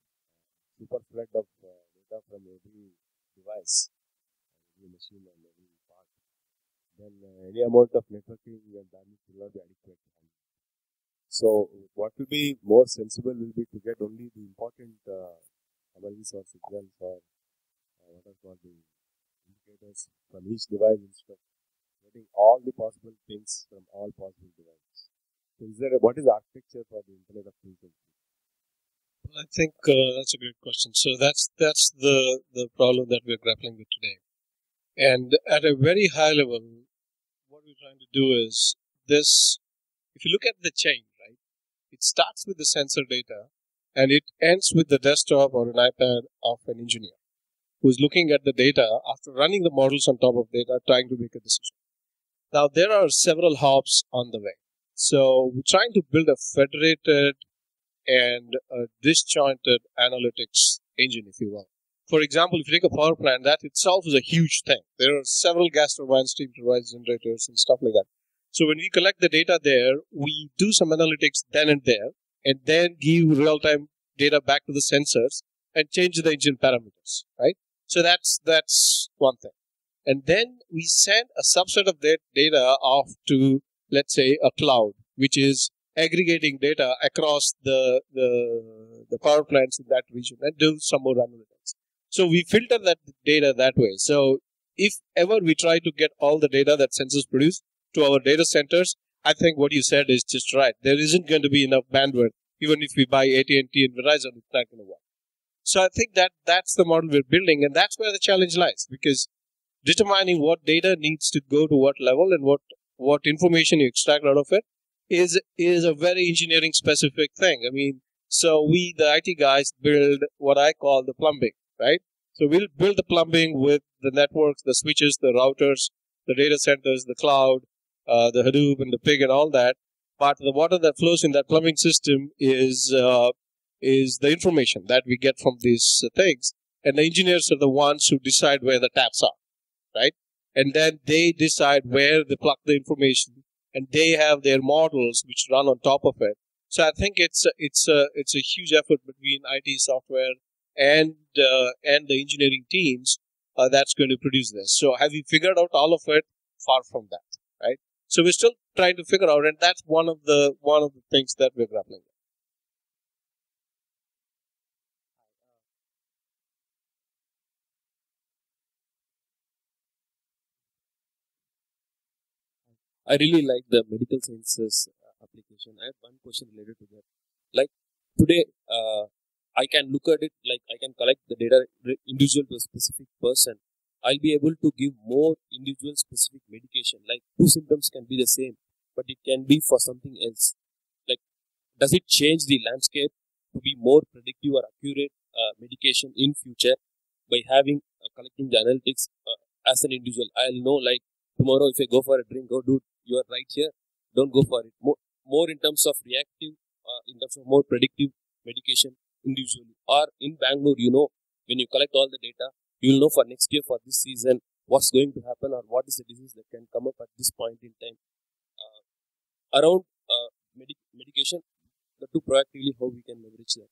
super flood of uh, data from every device, machine and every part, then uh, any amount of networking and bandwidth will not be adequate. So what will be more sensible will be to get only the important uh, anomalies or signals or uh, what are called the indicators from each device instead of getting all the possible things from all possible devices. So is there a, what is the architecture for the Internet of Things? Well, I think uh, that's a great question. So that's that's the, the problem that we're grappling with today. And at a very high level, what we're trying to do is this, if you look at the chain, right, it starts with the sensor data and it ends with the desktop or an iPad of an engineer who's looking at the data after running the models on top of data, trying to make a decision. Now, there are several hops on the way. So we're trying to build a federated and a disjointed analytics engine, if you will. For example, if you take a power plant, that itself is a huge thing. There are several gas turbines, steam turbines, generators, and stuff like that. So when we collect the data there, we do some analytics then and there, and then give real-time data back to the sensors and change the engine parameters, right? So that's that's one thing. And then we send a subset of that data off to, let's say, a cloud, which is aggregating data across the, the, the power plants in that region and do some more analytics. So we filter that data that way. So if ever we try to get all the data that sensors produce to our data centers, I think what you said is just right. There isn't going to be enough bandwidth. Even if we buy A T and T and Verizon, it's not going to work. So I think that that's the model we're building, and that's where the challenge lies, because determining what data needs to go to what level and what, what information you extract out of it is, is a very engineering specific thing. I mean, so we, the I T guys, build what I call the plumbing. Right? So we'll build the plumbing with the networks, the switches, the routers, the data centers, the cloud, uh, the Hadoop and the pig and all that. But the water that flows in that plumbing system is uh, is the information that we get from these uh, things. And the engineers are the ones who decide where the taps are, right? And then they decide where they plug the information, and they have their models which run on top of it. So I think it's it's a, it's a huge effort between I T software and uh, and the engineering teams uh, that's going to produce this. So have we figured out all of it? Far from that, right? So we're still trying to figure out, and that's one of the one of the things that we're grappling with. I really like the medical sciences uh, application. I have one question related to that. Like today, uh, I can look at it, like I can collect the data individual to a specific person. I'll be able to give more individual specific medication. Like two symptoms can be the same, but it can be for something else. Like, does it change the landscape to be more predictive or accurate uh, medication in future by having uh, collecting the analytics uh, as an individual? I'll know, like, tomorrow if I go for a drink, oh dude, you are right here, don't go for it. More, more in terms of reactive, uh, in terms of more predictive medication individually. Or in Bangalore, you know, when you collect all the data, you will know for next year, for this season, what's going to happen or what is the disease that can come up at this point in time. Uh, around uh, medic medication, the two proactively, how we can leverage that.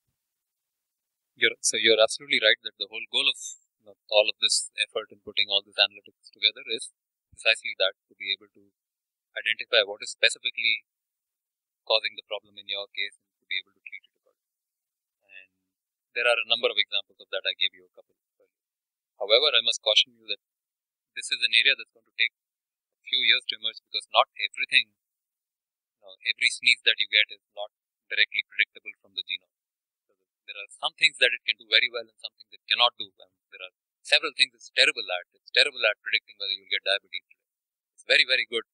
You're, so you're absolutely right that the whole goal of you know, all of this effort and putting all these analytics together is precisely that, to be able to identify what is specifically causing the problem in your case and to be able to treat it accordingly. And there are a number of examples of that. I gave you a couple. However, I must caution you that this is an area that's going to take a few years to emerge, because not everything, you know, every sneeze that you get is not directly predictable from the genome. So there are some things that it can do very well and some things it cannot do. And there are several things it's terrible at. It's terrible at predicting whether you'll get diabetes today. It's very, very good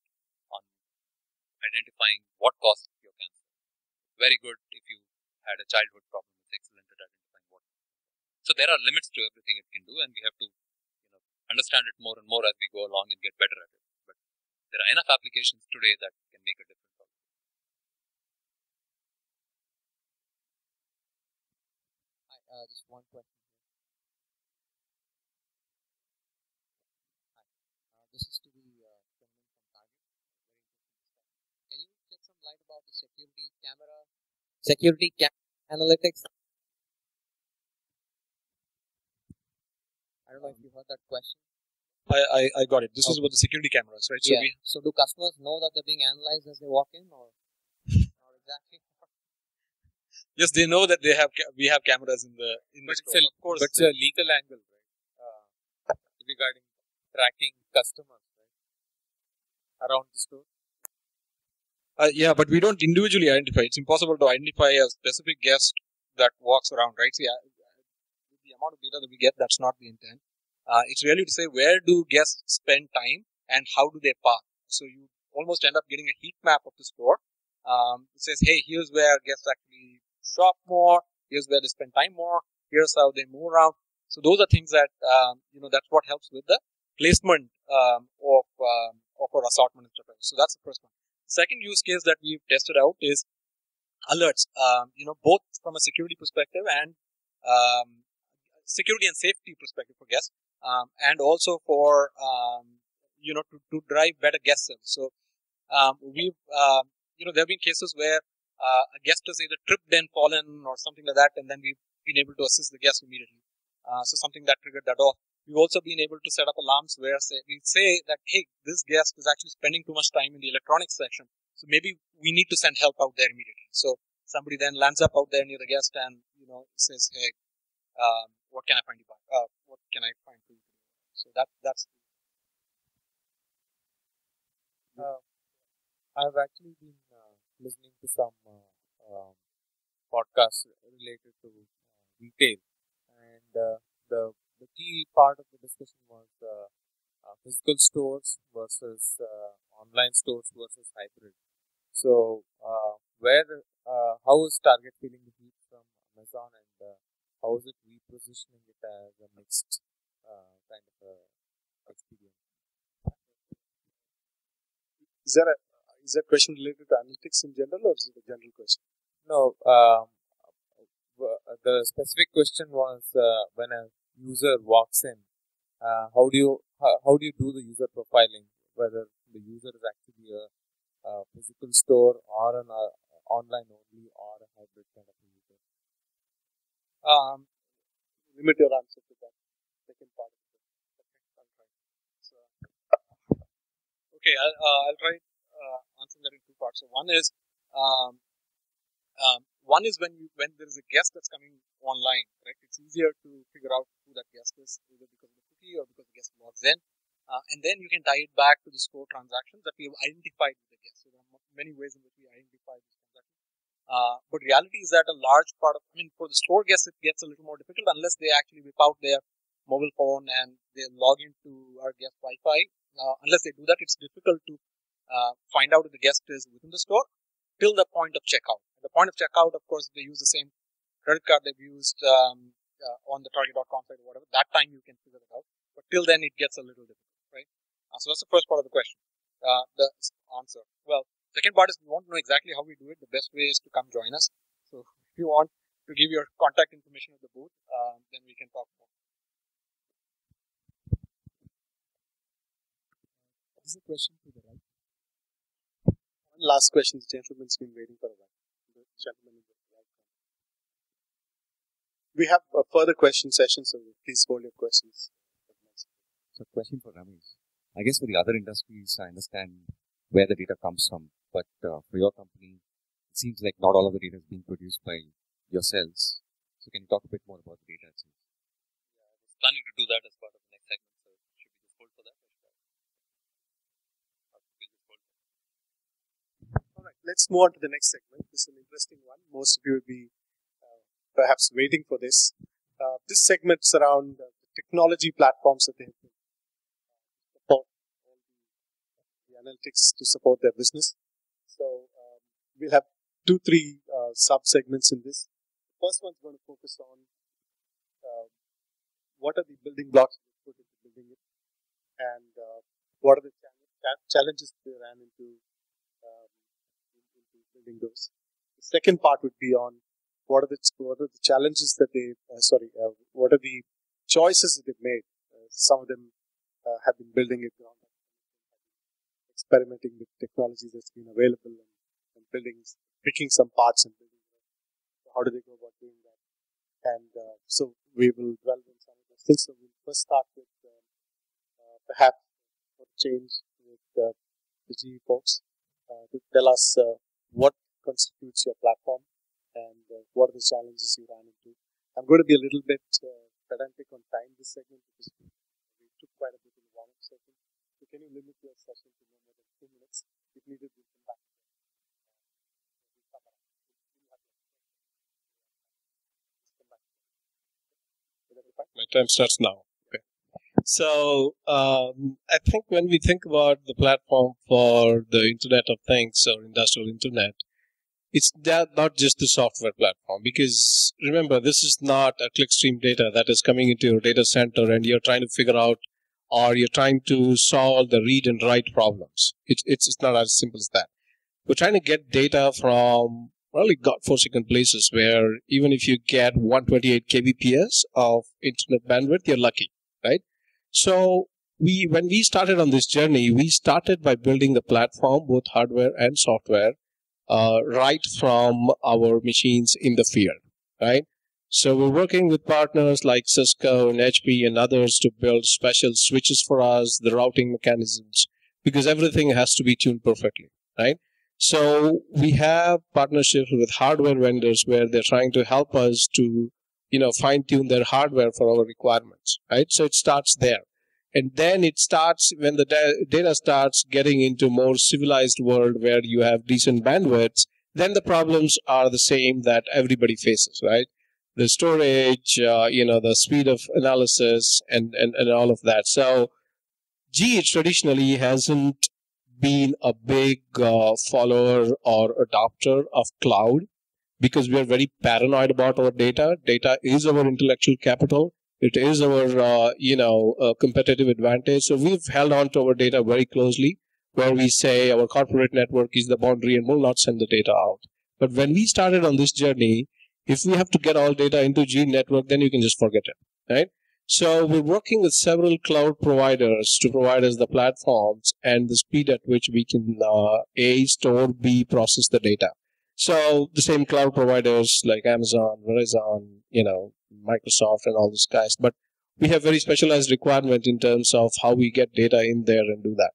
on identifying what caused your cancer. Very good if you had a childhood problem. It's excellent at identifying. So there are limits to everything it can do, and we have to you know, understand it more and more as we go along and get better at it. But there are enough applications today that can make a difference. Hi, uh, just one question. Hi, uh, this is to the gentleman from Target. Can you shed some light about the security camera, security cam analytics? I don't know if you heard that question. I, I, I got it. This okay. is about the security cameras, right? So, yeah. we so do customers know that they're being analyzed as they walk in, or not exactly? Yes, they know that they have we have cameras in the in but the store. It's a, of course, but it's a legal angle, right? Uh, regarding tracking customers, right? Around the store. Uh, yeah, but we don't individually identify. It's impossible to identify a specific guest that walks around, right? So, yeah. The amount of data that we get, that's not the intent. Uh, it's really to say, where do guests spend time and how do they park? So you almost end up getting a heat map of the store. Um, it says, hey, here's where guests actually shop more. Here's where they spend time more. Here's how they move around. So those are things that, um, you know, that's what helps with the placement um, of, um, of our assortment. So that's the first one. The second use case that we've tested out is alerts, um, you know, both from a security perspective and um, security and safety perspective for guests, um, and also for, um, you know, to, to drive better guest service. So, um, we've, uh, you know, there have been cases where uh, a guest has either tripped and fallen or something like that, and then we've been able to assist the guest immediately. Uh, so, something that triggered that off. We've also been able to set up alarms where say, we say that, hey, this guest is actually spending too much time in the electronics section. So, maybe we need to send help out there immediately. So, somebody then lands up out there near the guest and, you know, says, hey, um, What can I find you by? Uh, what can I find for you? So that that's. Uh, I've actually been uh, listening to some uh, um, podcasts related to uh, retail, and uh, the the key part of the discussion was uh, uh, physical stores versus uh, online stores versus hybrid. So uh, where uh, how is Target feeling the heat from Amazon, and uh, how is it repositioning it as a mixed uh, kind of uh, experience? Is that a is that question related to analytics in general, or is it a general question? No, um, the specific question was uh, when a user walks in, uh, how do you how, how do you do the user profiling, whether the user is actually a, a physical store or an uh, online only or a hybrid kind of user? Um, limit your answer to that second part of the question. So, okay, I'll, uh, I'll try uh, answering that in two parts. So one is, um, um, one is when you when there is a guest that's coming online, right? It's easier to figure out who that guest is, either because of the cookie or because the guest logs in. Uh, and then you can tie it back to the score transactions that we have identified with the guest. So there are many ways in which we identify these transactions. Uh, but reality is that a large part of, I mean, for the store guests, it gets a little more difficult unless they actually whip out their mobile phone and they log into our guest Wi-Fi. Uh, unless they do that, it's difficult to uh, find out if the guest is within the store till the point of checkout. At the point of checkout, of course, they use the same credit card they've used um, uh, on the Target dot com site or whatever. That time you can figure it out. But till then, it gets a little difficult. So that's the first part of the question, uh, the answer. Well, second part is we want to know exactly how we do it. The best way is to come join us. So if you want to give your contact information at the booth, uh, then we can talk more. This is a question to the right. One last question. The gentleman's been waiting for a while. The gentleman is right. We have a further question session, so please hold your questions. So question for Ramesh. I guess for the other industries, I understand where the data comes from, but uh, for your company, it seems like not all of the data is being produced by yourselves. So can you talk a bit more about the data itself? Yeah, I was planning to do that as part of the next segment, so should we just hold for that? All right, let's move on to the next segment. This is an interesting one. Most of you will be uh, perhaps waiting for this. Uh, this segment's around uh, the technology platforms that they have built. Analytics to support their business. So um, we'll have two, three uh, sub-segments in this. The first one's going to focus on uh, what are the building blocks we put into building it, and uh, what are the challenges they ran into, um, into building those. The second part would be on what are the what are the challenges that they uh, sorry uh, what are the choices that they've made. Uh, some of them uh, have been building it on. Experimenting with technologies that's been available and, and building, picking some parts and building them. So how do they go about doing that? And uh, so we will delve in some of those things. So we'll first start with uh, uh, perhaps for change with uh, the G E folks uh, to tell us uh, what constitutes your platform and uh, what are the challenges you ran into. I'm going to be a little bit uh, pedantic on time this segment because we took quite a bit in one second. So can you limit your session to no more than two minutes? If needed, we'll come back. My time starts now. Okay. So um, I think when we think about the platform for the Internet of Things or Industrial Internet, it's not just the software platform, because remember, this is not a clickstream data that is coming into your data center and you're trying to figure out or you're trying to solve the read and write problems. It's, it's, it's not as simple as that. We're trying to get data from really godforsaken places where even if you get one twenty-eight K B P S of internet bandwidth, you're lucky, right? So we, when we started on this journey, we started by building the platform, both hardware and software, uh, right from our machines in the field, right? So we're working with partners like Cisco and H P and others to build special switches for us, the routing mechanisms, because everything has to be tuned perfectly, right? So we have partnerships with hardware vendors where they're trying to help us to, you know, fine-tune their hardware for our requirements, right? So it starts there. And then it starts when the da- data starts getting into more civilized world where you have decent bandwidths, then the problems are the same that everybody faces, right? The storage, uh, you know, the speed of analysis and, and, and all of that. So G E traditionally hasn't been a big uh, follower or adopter of cloud because we are very paranoid about our data. Data is our intellectual capital. It is our, uh, you know, uh, competitive advantage. So we've held on to our data very closely where we say our corporate network is the boundary and will not send the data out. But when we started on this journey, if we have to get all data into G E network, then you can just forget it, right? So we're working with several cloud providers to provide us the platforms and the speed at which we can uh, A, store, B, process the data. So the same cloud providers like Amazon, Verizon, you know, Microsoft and all these guys. But we have very specialized requirement in terms of how we get data in there and do that.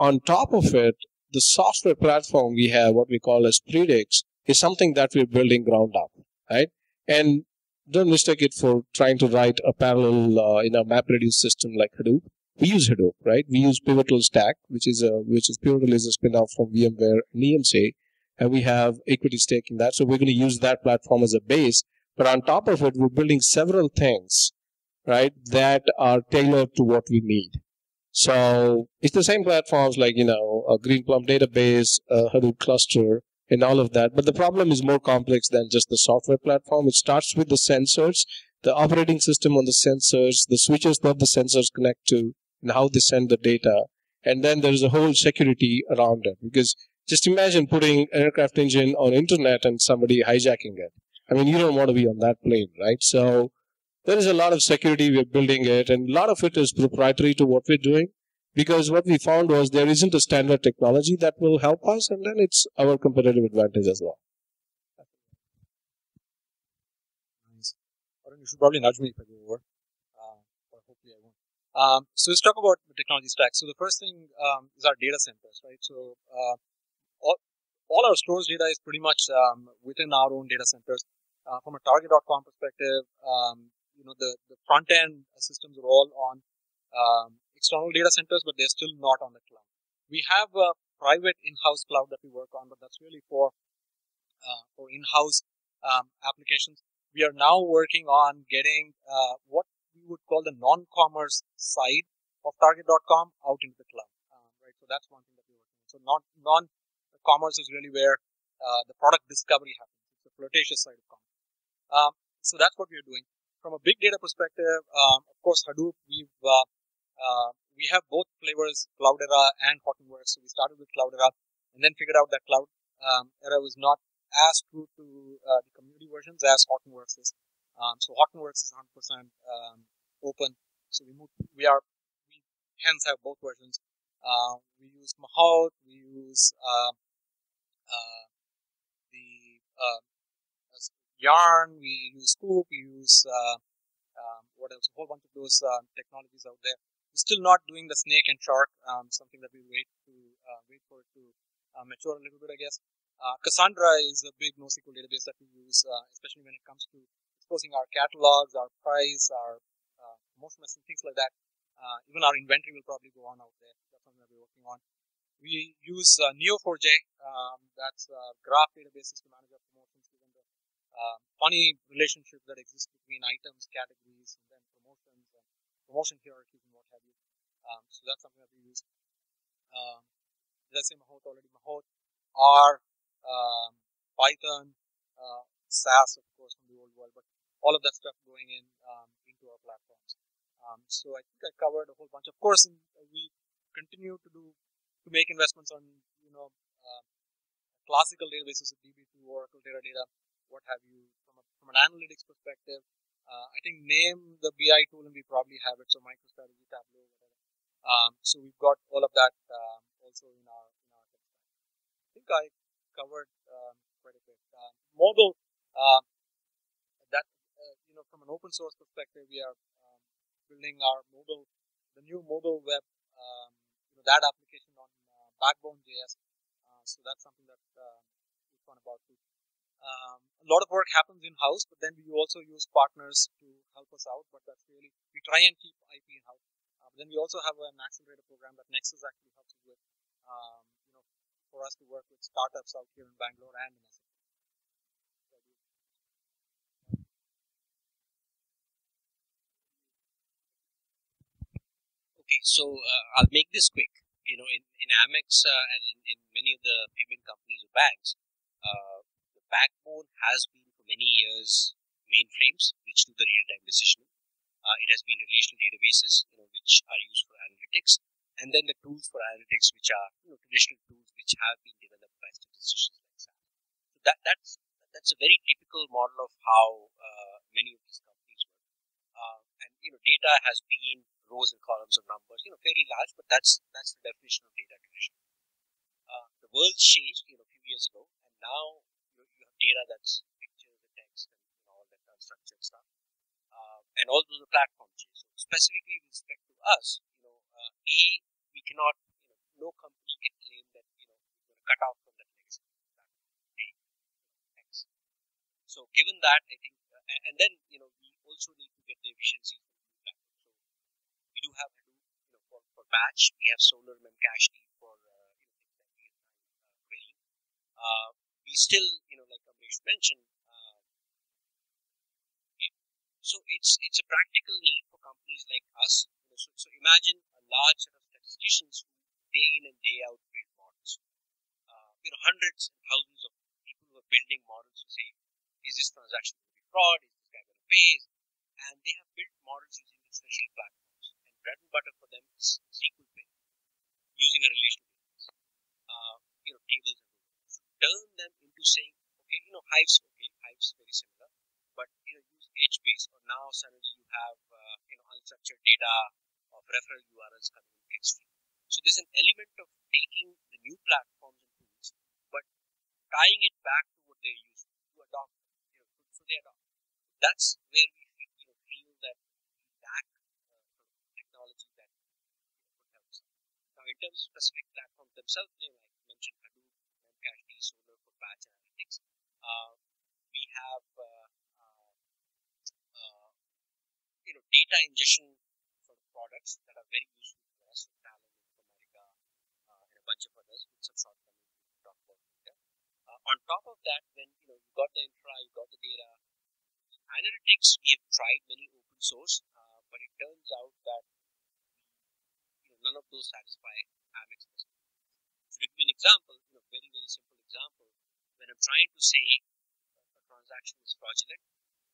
On top of it, the software platform we have, what we call as Predix, is something that we're building ground up. Right? And don't mistake it for trying to write a parallel, uh, you know, MapReduce system like Hadoop. We use Hadoop, right? We use Pivotal Stack, which is a, which is Pivotal is a spin-off from VMware and E M C, and we have equity stake in that. So we're going to use that platform as a base. But on top of it, we're building several things, right, that are tailored to what we need. So it's the same platforms like, you know, a Green Plum database, a Hadoop cluster, and all of that. But the problem is more complex than just the software platform. It starts with the sensors, the operating system on the sensors, the switches that the sensors connect to, and how they send the data. And then there's a whole security around it. Because just imagine putting aircraft engine on internet and somebody hijacking it. I mean, you don't want to be on that plane, right? So there is a lot of security. We're building it, and a lot of it is proprietary to what we're doing, because what we found was there isn't a standard technology that will help us, and then it's our competitive advantage as well. Nice. Arun, you should probably nudge me if I go over. Um, so let's talk about the technology stack. So the first thing um, is our data centers, right? So uh, all, all our storage data is pretty much um, within our own data centers. Uh, from a Target dot com perspective, um, you know, the, the front-end systems are all on um, external data centers, but they're still not on the cloud. We have a private in-house cloud that we work on, but that's really for, uh, for in-house um, applications. We are now working on getting uh, what we would call the non-commerce side of Target dot com out into the cloud, um, right? So that's one thing that we're working on. So non, non-commerce is really where uh, the product discovery happens. It's the flirtatious side of commerce. Um, so that's what we're doing. From a big data perspective, um, of course, Hadoop, we've, uh, uh, we have both flavors, Cloudera and HortonWorks. So we started with Cloudera and then figured out that Cloudera was not as true to uh, the community versions as HortonWorks is. Um, so HortonWorks is one hundred percent um, open. So we moved, we are, we hence have both versions. Uh, we use Mahout, we use uh, uh, the uh, Yarn, we use Scoop, we use uh, um, what else? A whole bunch of those uh, technologies out there. We're still not doing the Snake and Shark, um, something that we wait to uh, wait for it to uh, mature a little bit, I guess. Uh, Cassandra is a big NoSQL database that we use, uh, especially when it comes to exposing our catalogs, our price, our uh, promotions, and things like that. Uh, even our inventory will probably go on out there. That's something that we're working on. We use uh, Neo four J. Um, that's uh, graph databases to manage our promotions, given the uh, funny relationship that exists between items, categories, and then promotions, and promotion hierarchies, and what have you. Um, so that's something that we use. Um, did I say Mahout already? Mahout, R, um, Python, uh, SAS, of course, from the old world, but all of that stuff going in um, into our platforms. Um, so I think I covered a whole bunch. Of course, in, uh, we continue to do to make investments on you know uh, classical databases, D B two, Oracle, Teradata, what have you. From a, from an analytics perspective, uh, I think name the B I tool and we probably have it. So MicroStrategy, Tableau, whatever. Um, so we've got all of that uh, also in our in our tech stack. I think I covered um, quite a bit. Uh, mobile. Uh, You know, from an open source perspective, we are um, building our mobile, the new mobile web, um, you know, that application on uh, Backbone dot J S. Uh, so that's something that uh, we've gone about too. Um, a lot of work happens in house, but then we also use partners to help us out. But that's really, we try and keep I P in house. Uh, but then we also have an accelerator program that Nexus actually helps us with, um, you know, for us to work with startups out here in Bangalore and in Minnesota. So uh, I'll make this quick. You know, in, in Amex uh, and in, in many of the payment companies or banks, uh, the backbone has been for many years mainframes, which do the real-time decisioning. Uh, it has been relational databases, you know, which are used for analytics, and then the tools for analytics, which are you know, traditional tools which have been developed by statisticians like that. So that that's that's a very typical model of how uh, many of these companies work. Uh, and you know, data has been rows and columns of numbers, you know, fairly large, but that's that's the definition of data tradition. Uh, the world changed, you know, a few years ago, and now you, you have data that's pictures, and text, and you know, all that kind of structured stuff. Uh, and all those are platform changes. So specifically with respect to us, you know, uh, A, we cannot, you know, no company can claim that, you know, we're cut off from that next platform. So given that, I think, uh, and, and then, you know, we also need to get the efficiency. Do have Hadoop, you know, batch. We have Solr memcached for uh, querying. Uh, we still, you know, like Amresh mentioned, uh, it, so it's it's a practical need for companies like us. You know, so, so imagine a large set of statisticians who day in and day out build models. Uh, you know, hundreds and thousands of people who are building models to say, is this transaction going to be fraud? Is this guy going to pay? And they have built models using international platforms. And bread and butter for them is S Q L query, using a relational database, uh, you know, tables and rules. Turn them into saying, okay, you know, Hive's okay, Hive's very similar, but you know, use H-base. Or now suddenly you have uh, you know, unstructured data of referral U R Ls coming in H three. So there's an element of taking the new platforms and tools, but tying it back to what they use to adopt, you know, to, to they adopt. That's where we in terms of specific platforms themselves, like I mentioned Hadoop, memcached, Solr for batch analytics. Uh, we have uh, uh, uh, you know, data ingestion for products that are very useful for us, for Talent, Informatica, uh, and a bunch of others with some shortcomings we talk about later. Uh, on top of that, when you know you got the infra, you got the data, analytics, we have tried many open source, uh, but it turns out that none of those satisfy Amex. So to give an example, you know, very, very simple example, when I'm trying to say a transaction is fraudulent,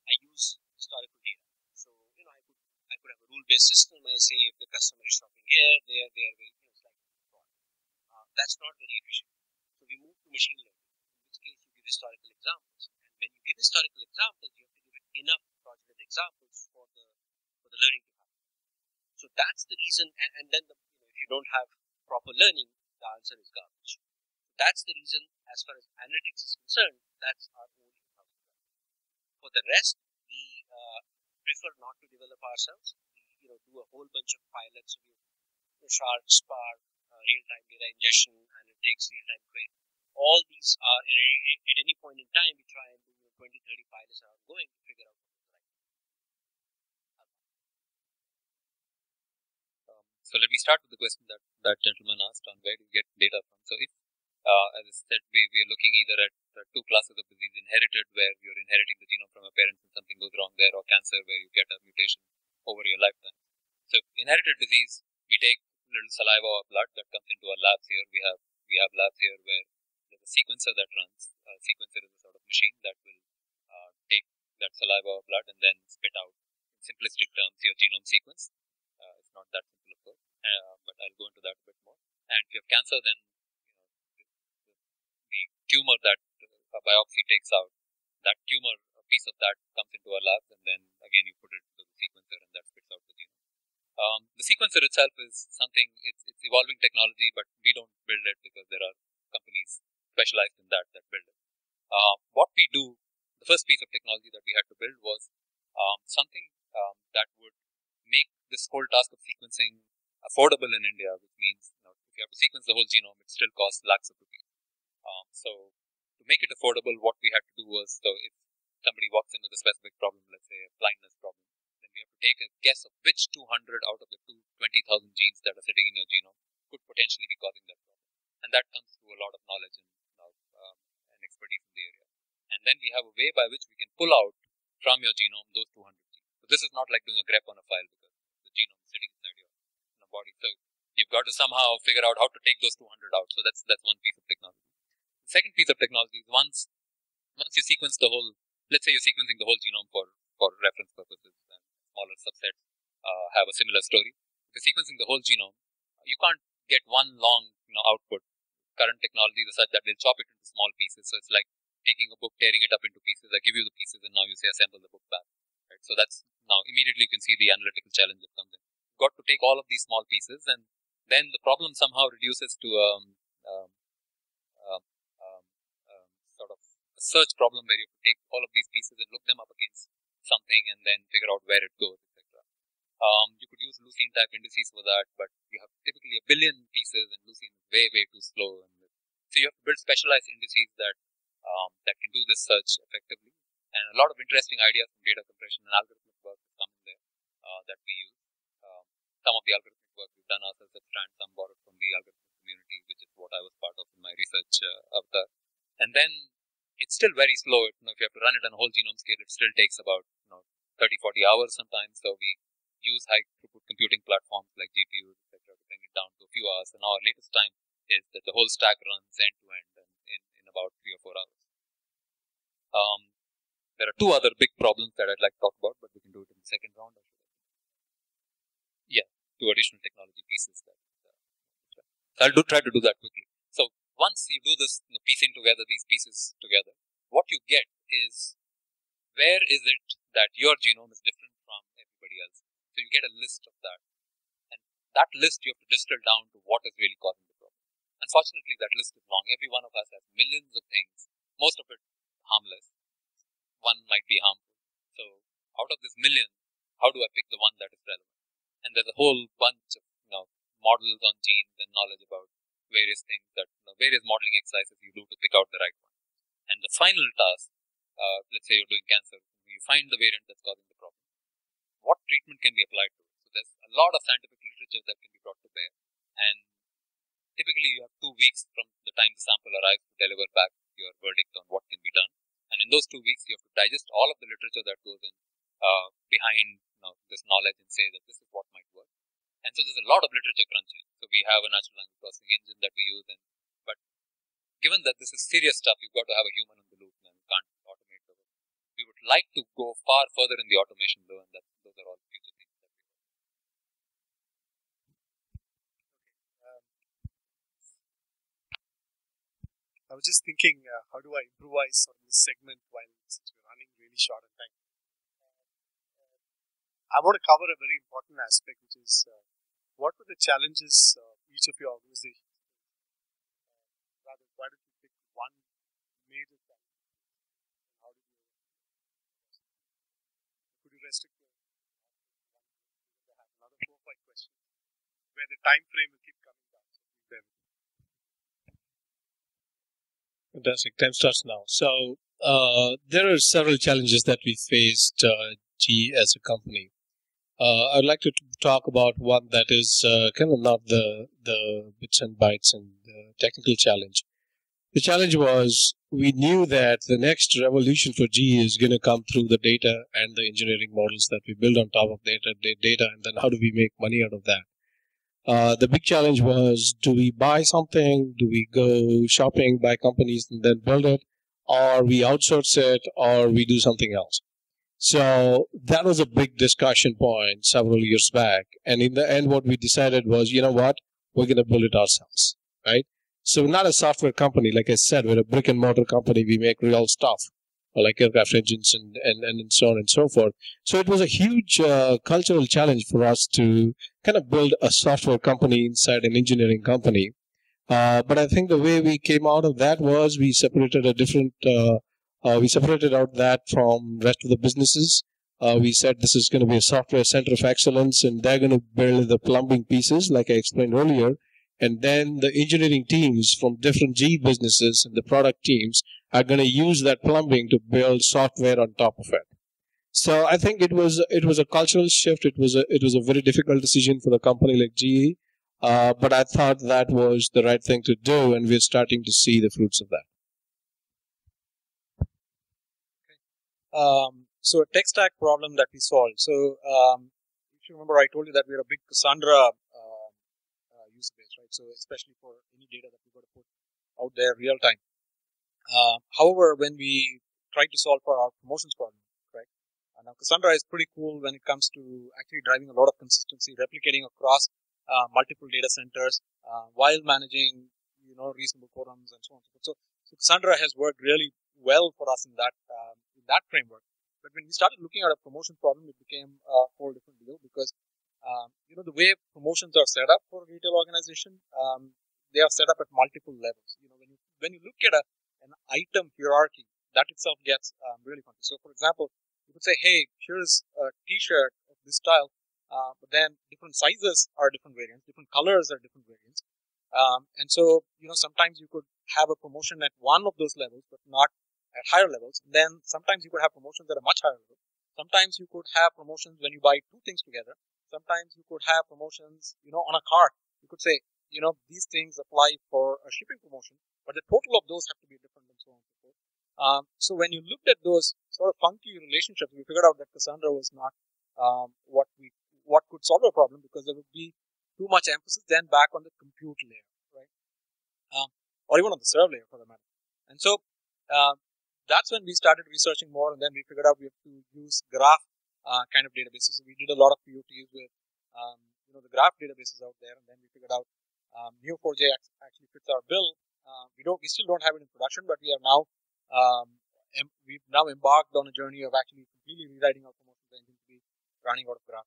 I use historical data. So, you know, I could I could have a rule-based system. I say if the customer is shopping here, there, there, there, you know, it's like fraud. Uh, that's not very efficient. So we move to machine learning, in which case you give historical examples. And when you give historical examples, you have to give it enough fraudulent examples for the for the learning. So that's the reason, and, and then the, you know, if you don't have proper learning, the answer is garbage. That's the reason, as far as analytics is concerned, that's our own in-house. For the rest, we uh, prefer not to develop ourselves. We, you know, do a whole bunch of pilots with you know, Shark, Spark, uh, real-time data ingestion, analytics, real-time query. All these are at any point in time we try and do you know, twenty, thirty pilots are ongoing to figure out. So let me start with the question that that gentleman asked on where do you get data from. So if, uh, as I said, we, we are looking either at uh, two classes of disease, inherited, where you're inheriting the genome from a parent and something goes wrong there, or cancer, where you get a mutation over your lifetime. So inherited disease, we take little saliva or blood that comes into our labs here. We have we have labs here where there's a sequencer that runs. A sequencer is a sort of machine that will uh, take that saliva or blood and then spit out, in simplistic terms, your genome sequence. Uh, it's not that simple, of course, uh, but I'll go into that a bit more. And if you have cancer, then you know, the, the tumor that a biopsy takes out, that tumor, a piece of that comes into our labs, and then again you put it into the sequencer, and that spits out the genome. Um, the sequencer itself is something, it's, it's evolving technology, but we don't build it because there are companies specialized in that that build it. Uh, what we do, the first piece of technology that we had to build was um, something um, that would make this whole task of sequencing affordable in India, which means you know, if you have to sequence the whole genome, it still costs lakhs of rupees. Um, so to make it affordable, what we had to do was, so if somebody walks in with a specific problem, let's say a blindness problem, then we have to take a guess of which two hundred out of the twenty thousand genes that are sitting in your genome could potentially be causing that problem. And that comes through a lot of knowledge and, um, and expertise in the area. And then we have a way by which we can pull out from your genome those two hundred genes. So this is not like doing a grep on a file, because genome sitting inside your, your body. So you've got to somehow figure out how to take those two hundred out. So that's that's one piece of technology. The second piece of technology is once once you sequence the whole, let's say you're sequencing the whole genome for, for reference purposes, and smaller subsets uh, have a similar story. If you're sequencing the whole genome, you can't get one long you know, output. Current technologies are such that they'll chop it into small pieces. So it's like taking a book, tearing it up into pieces. I give you the pieces, and now you say assemble the book back. Right? So that's now immediately you can see the analytical challenge that comes in. You've got to take all of these small pieces, and then the problem somehow reduces to um, um, um, um, um, sort of a search problem where you take all of these pieces and look them up against something and then figure out where it goes, et cetera. Um, you could use Lucene type indices for that, but you have typically a billion pieces, and Lucene is way, way too slow. And so you have to build specialized indices that um, that can do this search effectively. And a lot of interesting ideas from data compression and algorithmic work come in there uh, that we use. Um, some of the algorithmic work we've done ourselves at Strand, some borrowed from the algorithm community, which is what I was part of in my research uh, avatar. And then it's still very slow. You know, if you have to run it on a whole genome scale, it still takes about you know, thirty, forty hours sometimes. So we use high throughput computing platforms like G P Us, et cetera, to bring it down to a few hours. And our latest time is that the whole stack runs end to end in, in about three or four hours. Um, there are two other big problems that I'd like to talk about, but we can do it in the second round. Yeah, two additional technology pieces. That, uh, so I'll do try to do that quickly. So once you do this you know, piecing together these pieces together, what you get is where is it that your genome is different from everybody else. So you get a list of that, and that list you have to distill down to what is really causing the problem. Unfortunately, that list is long. Every one of us has millions of things, most of it harmless. One might be harmful. So out of this million, how do I pick the one that is relevant? And there's a whole bunch of you know, models on genes and knowledge about various things that you know, various modeling exercises you do to pick out the right one. And the final task, uh, let's say you're doing cancer, you find the variant that's causing the problem. What treatment can be applied to it? So there's a lot of scientific literature that can be brought to bear, and typically you have two weeks from the time the sample arrives to deliver back your verdict on what can be done. And in those two weeks, you have to digest all of the literature that goes in uh, behind you know, this knowledge and say that this is what might work. And so there's a lot of literature crunching. So we have a natural language processing engine that we use, and but given that this is serious stuff, you've got to have a human in the loop, and you can't automate it. We would like to go far further in the automation, though, and that, those are all future things that we do. Okay. Um, I was just thinking, uh, how do I improvise on this segment while we're running really short on time? I want to cover a very important aspect, which is uh, what were the challenges uh, each of your organizations? Uh, rather, why did you pick one major challenge? How did you? Could you restrict your? I have another four or five questions where the time frame will keep coming down. Fantastic. Time starts now. So uh, there are several challenges that we faced uh, G as a company. Uh, I'd like to talk about one that is uh, kind of not the the bits and bytes and the technical challenge. The challenge was we knew that the next revolution for G is going to come through the data and the engineering models that we build on top of data, data and then how do we make money out of that? Uh, the big challenge was, do we buy something? Do we go shopping, buy companies and then build it? Or we outsource it, or we do something else? So that was a big discussion point several years back. And in the end, what we decided was, you know what, we're going to build it ourselves, right? So we're not a software company. Like I said, we're a brick and mortar company. We make real stuff, like aircraft engines and, and, and so on and so forth. So it was a huge uh, cultural challenge for us to kind of build a software company inside an engineering company. Uh, but I think the way we came out of that was we separated a different... Uh, Uh, we separated out that from rest of the businesses. Uh, we said this is going to be a software center of excellence, and they're going to build the plumbing pieces, like I explained earlier. And then the engineering teams from different G businesses and the product teams are going to use that plumbing to build software on top of it. So I think it was it was a cultural shift. It was a it was a very difficult decision for a company like G E, uh, but I thought that was the right thing to do, and we're starting to see the fruits of that. Um, so a tech stack problem that we solved. So um, if you remember, I told you that we are a big Cassandra uh, uh, user base, right? So especially for any data that we've got to put out there real time. Uh, however, when we tried to solve for our promotions problem, right? Uh, now Cassandra is pretty cool when it comes to actually driving a lot of consistency, replicating across uh, multiple data centers uh, while managing, you know, reasonable forums and so on. So, so Cassandra has worked really well for us in that. Um, that framework, but when we started looking at a promotion problem, it became a whole different deal because, um, you know, the way promotions are set up for a retail organization, um, they are set up at multiple levels. You know, when you, when you look at a, an item hierarchy, that itself gets um, really confusing. So, for example, you could say, hey, here's a t-shirt of this style, uh, but then different sizes are different variants, different colors are different variants. Um, and so, you know, sometimes you could have a promotion at one of those levels, but not at higher levels. And then sometimes you could have promotions that are much higher level. Sometimes you could have promotions when you buy two things together. Sometimes you could have promotions, you know, on a cart. You could say, you know, these things apply for a shipping promotion, but the total of those have to be different and so on and so forth. Um, so when you looked at those sort of funky relationships, we figured out that Cassandra was not um, what we what could solve a problem, because there would be too much emphasis then back on the compute layer, right? Um, or even on the server layer for the matter. And so uh, that's when we started researching more, and then we figured out we have to use graph uh, kind of databases. So we did a lot of P O Ts with um, you know, the graph databases out there, and then we figured out um, Neo four j actually fits our bill. Uh, we don't, we still don't have it in production, but we are now um, em we've now embarked on a journey of actually completely rewriting our promotions engine to be running out of graph.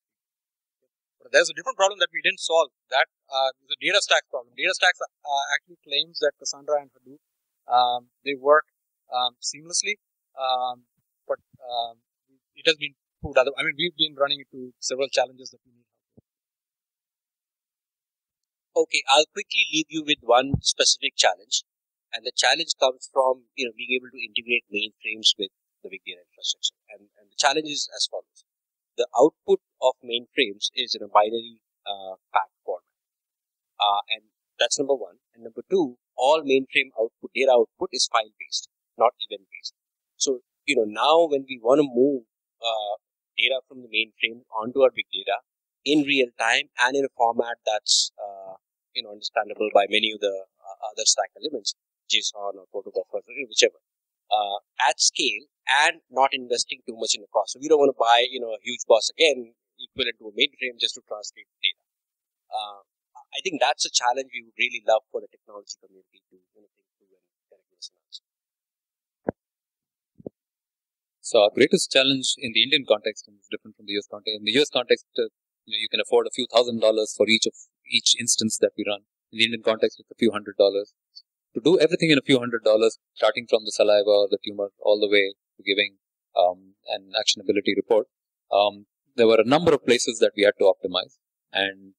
But there's a different problem that we didn't solve. That uh, is a data stack problem. Data stacks uh, actually claims that Cassandra and Hadoop um, they work um, seamlessly, um, but um, it has been proved other. I mean, we've been running into several challenges that we need. Okay, I'll quickly leave you with one specific challenge, and the challenge comes from you know being able to integrate mainframes with the big data infrastructure. And, and the challenge is as follows. The output of mainframes is in a binary uh, packed format. Uh, and that's number one. And number two, all mainframe output, data output is file-based, not event-based. So, you know, now when we want to move uh, data from the mainframe onto our big data in real time and in a format that's, uh, you know, understandable by many of the uh, other stack elements, JSON or protobuffer, whichever, uh, at scale, and not investing too much in the cost. So we don't want to buy, you know, a huge bus again, equivalent to a mainframe just to translate the data. Uh, I think that's a challenge we would really love for the technology community to think through and kind of give us an answer. So our greatest challenge in the Indian context is different from the U S context. In the U S context, uh, you know, you can afford a few thousand dollars for each of each instance that we run. In the Indian context, it's a few hundred dollars. To do everything in a few hundred dollars, starting from the saliva or the tumor all the way to giving um, an actionability report, um, there were a number of places that we had to optimize, and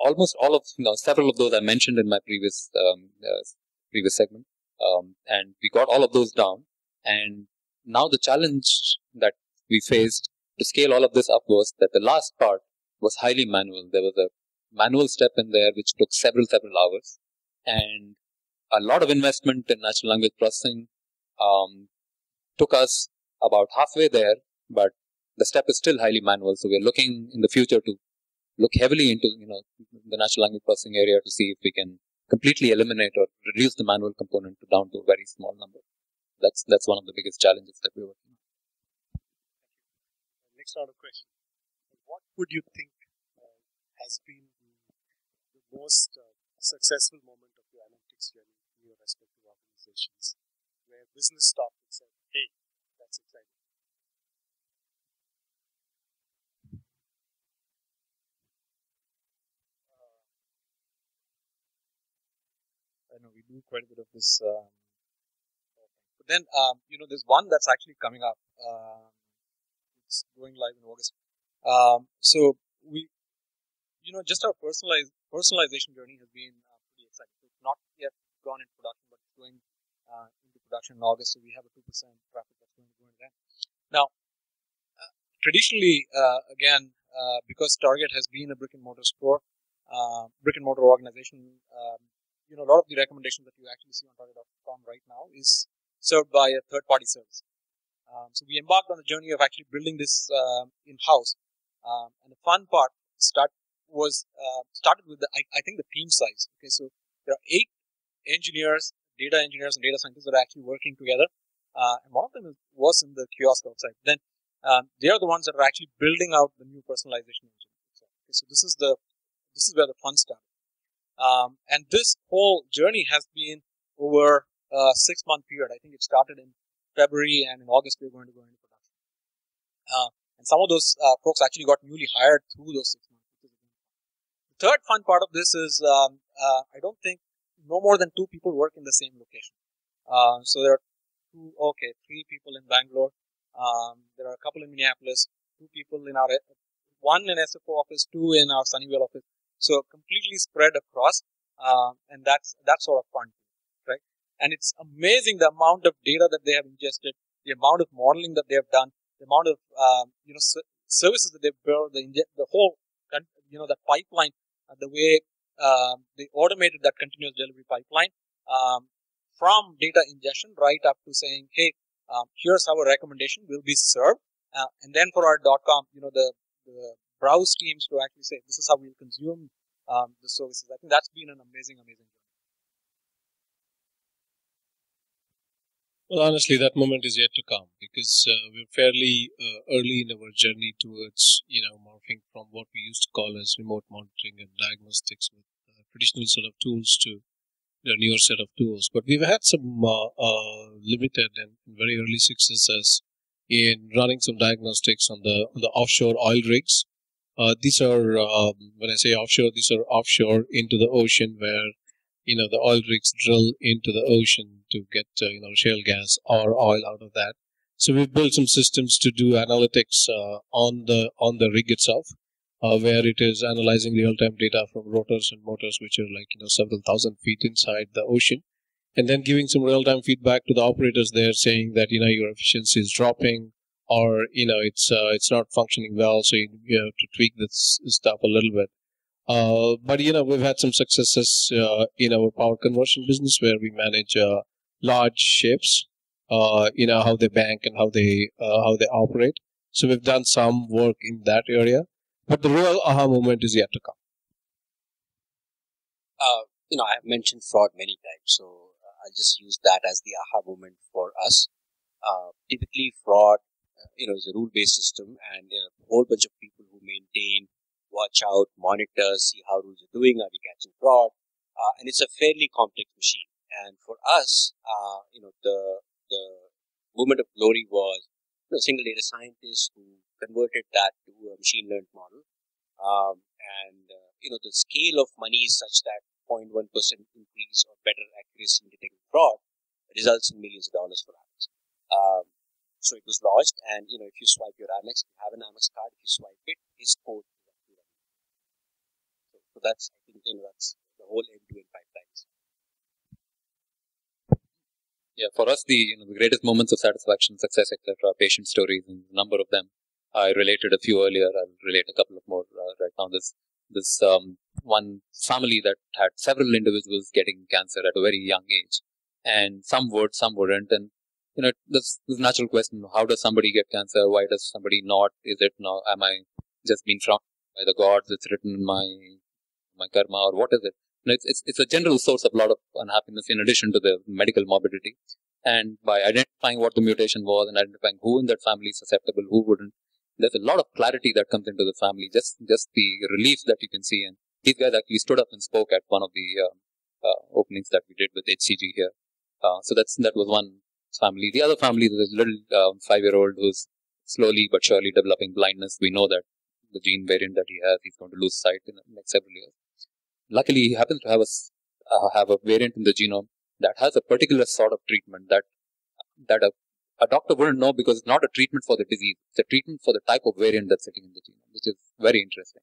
almost all of you know several of those I mentioned in my previous um, uh, previous segment, um, and we got all of those down. And now the challenge that we faced to scale all of this up was that the last part was highly manual. There was a manual step in there which took several several hours, and a lot of investment in natural language processing. Um, took us about halfway there, but the step is still highly manual. So we're looking in the future to look heavily into you know the natural language processing area to see if we can completely eliminate or reduce the manual component to down to a very small number. That's that's one of the biggest challenges that we're working on. Next round of questions. What would you think uh, has been the, the most uh, successful moment of your analytics journey in your respective organizations, where business stopped and said, "Hey, that's exciting"? Uh, I know we do quite a bit of this, um, but then um, you know, there's one that's actually coming up. Uh, it's going live in August. Um, so we, you know, just our personalized personalization journey has been uh, pretty exciting. It's not yet gone into production, but it's going uh, into production in August. So we have a two percent traffic that's going to go into that. Now, uh, traditionally, uh, again, uh, because Target has been a brick and mortar store, uh, brick and mortar organization, um, you know, a lot of the recommendations that you actually see on Target dot com right now is served by a third party service. Um, so we embarked on the journey of actually building this uh, in house. Um, and the fun part start was uh, started with the I, I think the team size. Okay, so there are eight engineers, data engineers, and data scientists that are actually working together. Uh, and one of them is, was in the kiosk outside. Then um, they are the ones that are actually building out the new personalization engine. Okay, so this is the this is where the fun started. Um, and this whole journey has been over a six month period. I think it started in February, and in August we're going to go into production. Uh, And some of those uh, folks actually got newly hired through those six months. The third fun part of this is um, uh, I don't think no more than two people work in the same location. Uh, so there are two, okay, three people in Bangalore. Um, there are a couple in Minneapolis. Two people in our one in S F O office, two in our Sunnyvale office. So completely spread across, uh, and that's that's sort of fun, right? And it's amazing the amount of data that they have ingested, the amount of modeling that they have done, the amount of um, you know services that they've built, the, the whole you know, that pipeline, uh, the way uh, they automated that continuous delivery pipeline um, from data ingestion right up to saying, hey, um, here's how a recommendation will be served. Uh, and then for our dot com, you know, the, the browse teams to actually say, this is how we'll consume um, the services. I think that's been an amazing, amazing journey. Well, honestly, that moment is yet to come because uh, we're fairly uh, early in our journey towards, you know, morphing from what we used to call as remote monitoring and diagnostics with uh, traditional set of tools to the newer set of tools. But we've had some uh, uh, limited and very early successes in running some diagnostics on the on the offshore oil rigs. Uh, these are, um, when I say offshore, these are offshore into the ocean where, you know, the oil rigs drill into the ocean to get, uh, you know, shale gas or oil out of that. So we've built some systems to do analytics uh, on the on the rig itself, uh, where it is analyzing real-time data from rotors and motors, which are like, you know, several thousand feet inside the ocean, and then giving some real-time feedback to the operators there saying that, you know, your efficiency is dropping or, you know, it's uh, it's not functioning well, so you, you have to tweak this stuff a little bit. Uh, but, you know, we've had some successes uh, in our power conversion business where we manage uh, large ships, uh, you know, how they bank and how they uh, how they operate. So we've done some work in that area. But the real aha moment is yet to come. Uh, you know, I have mentioned fraud many times, so I'll just use that as the aha moment for us. Uh, typically, fraud, you know, is a rule-based system, and there are a whole bunch of people who maintain, watch out, monitor, see how rules are doing, are we catching fraud? Uh, and it's a fairly complex machine. And for us, uh, you know, the the moment of glory was you know, a single data scientist who converted that to a machine learned model. Um, and, uh, you know, the scale of money is such that zero point one percent increase or better accuracy in detecting fraud results in millions of dollars for us. Um, so it was launched. And, you know, if you swipe your Amex, if you have an Amex card, if you swipe it, his code. So that's, I think, you know, that's the whole end-to-end pipelines. Yeah, for us, the you know the greatest moments of satisfaction, success, et cetera, patient stories, and a number of them. I related a few earlier. I'll relate a couple of more uh, right now. This this um, one family that had several individuals getting cancer at a very young age, and some would, some wouldn't. And you know, this this natural question: how does somebody get cancer? Why does somebody not? Is it now? Am I just being thrown by the gods? It's written in my my karma, or what is it? And it's, it's it's a general source of a lot of unhappiness in addition to the medical morbidity. And by identifying what the mutation was and identifying who in that family is susceptible, who wouldn't, there's a lot of clarity that comes into the family. Just just the relief that you can see. And these guys actually stood up and spoke at one of the uh, uh, openings that we did with H C G here. Uh, so that's that was one family. The other family, there's a little uh, five-year-old who's slowly but surely developing blindness. We know that the gene variant that he has, he's going to lose sight in the next several years. Luckily, he happens to have a uh, have a variant in the genome that has a particular sort of treatment that that a, a doctor wouldn't know because it's not a treatment for the disease. It's a treatment for the type of variant that's sitting in the genome, which is very interesting.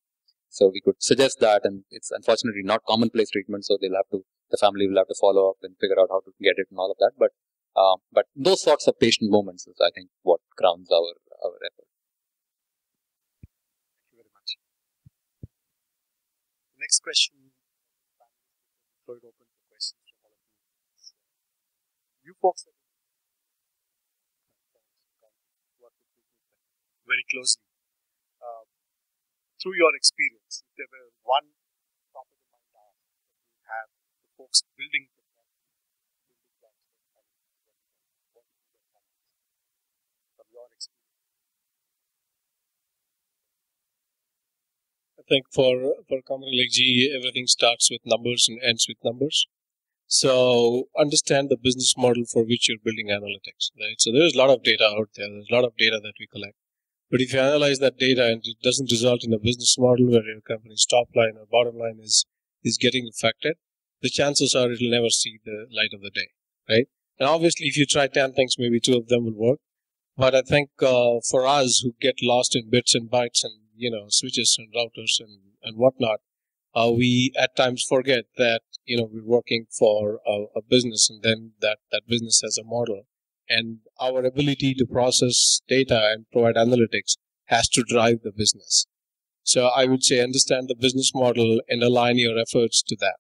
So we could suggest that, and it's unfortunately not commonplace treatment. So they'll have to the family will have to follow up and figure out how to get it and all of that. But uh, but those sorts of patient moments is, I think, what crowns our our effort. Thank you very much. The next question. Open for questions from all of you. You folks work with people very closely. Uh, through your experience, if there were one topic in mind that you have the folks building the platform, from your experience? I think for, for a company like G E, everything starts with numbers and ends with numbers. So understand the business model for which you're building analytics, right? So there's a lot of data out there. There's a lot of data that we collect. But if you analyze that data and it doesn't result in a business model where your company's top line or bottom line is, is getting affected, the chances are it'll never see the light of the day, right? And obviously, if you try ten things, maybe two of them will work. But I think uh, for us who get lost in bits and bytes and you know, switches and routers and, and whatnot, uh, we at times forget that, you know, we're working for a, a business and then that, that business has a model. And our ability to process data and provide analytics has to drive the business. So I would say understand the business model and align your efforts to that.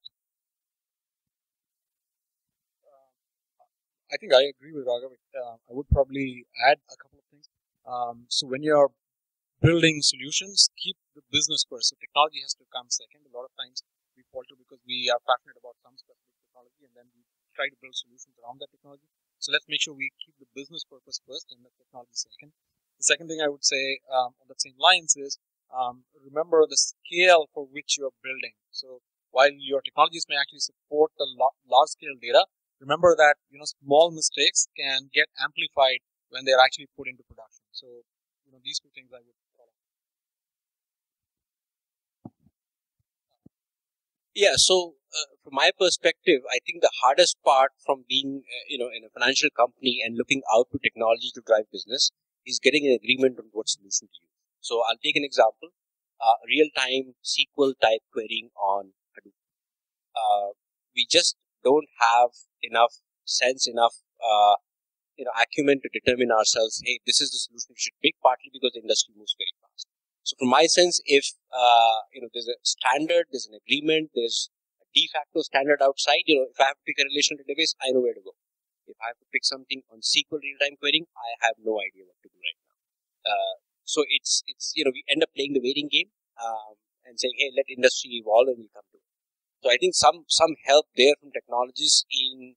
I think I agree with Raghav. Uh, I would probably add a couple of things. Um, so when you're building solutions, keep the business first. So technology has to come second. A lot of times we falter because we are passionate about some specific technology and then we try to build solutions around that technology. So let's make sure we keep the business purpose first and the technology second. The second thing I would say um, on the same lines is um, remember the scale for which you're building. So while your technologies may actually support the large scale data, remember that, you know, small mistakes can get amplified when they're actually put into production. So, you know, these two things I would follow. Yeah, so uh, from my perspective, I think the hardest part from being, uh, you know, in a financial company and looking out to technology to drive business is getting an agreement on what solution to use. So I'll take an example, uh, real-time S Q L type querying on Hadoop. Uh, we just don't have enough sense, enough uh, you know, acumen to determine ourselves, hey, this is the solution we should pick, partly because the industry moves very fast. So from my sense, if uh, you know, there's a standard, there's an agreement, there's a de facto standard outside, you know, if I have to pick a relational database, I know where to go. If I have to pick something on S Q L real-time querying, I have no idea what to do right now. Uh, so it's, it's you know, we end up playing the waiting game um, and saying, hey, let industry evolve and we'll come to it. So I think some some help there from technologists in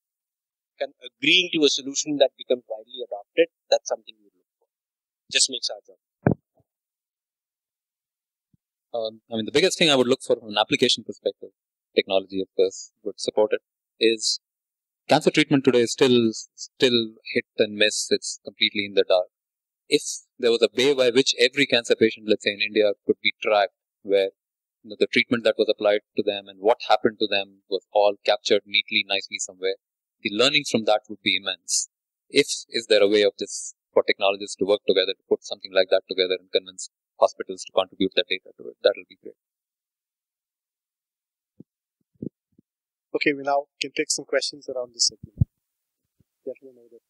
agreeing to a solution that becomes widely adopted, that's something we look for. Just makes our job. Um, I mean, the biggest thing I would look for from an application perspective, technology of course would support it, is cancer treatment today is still, still hit and miss. It's completely in the dark. If there was a way by which every cancer patient, let's say in India, could be tracked where the treatment that was applied to them and what happened to them was all captured neatly, nicely somewhere. The learnings from that would be immense. If, is there a way of this for technologists to work together, to put something like that together and convince hospitals to contribute that data to it, that will be great. Okay, we now can take some questions around this segment. Definitely know that.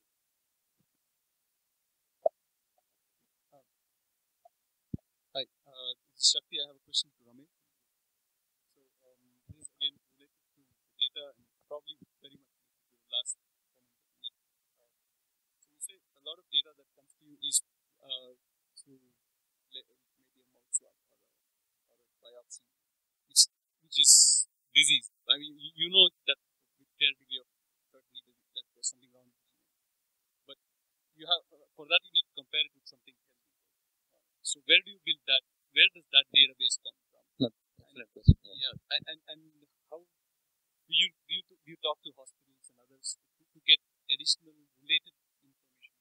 Hi, uh, this is Shakti. I have a question for Ramesh. Probably very much to the last comment. Uh, so you say a lot of data that comes to you is uh, through maybe a mouth swab or a, or a biopsy, which, which is disease. I mean, you, you know that with fair degree of certainty that there's something wrong with you. But you have, uh, for that you need to compare it with something else. Uh, so where do you build that? Where does that database come from? No, and, yeah, and, and, and how Do you, do, you, do you talk to hospitals and others to, to get additional related information?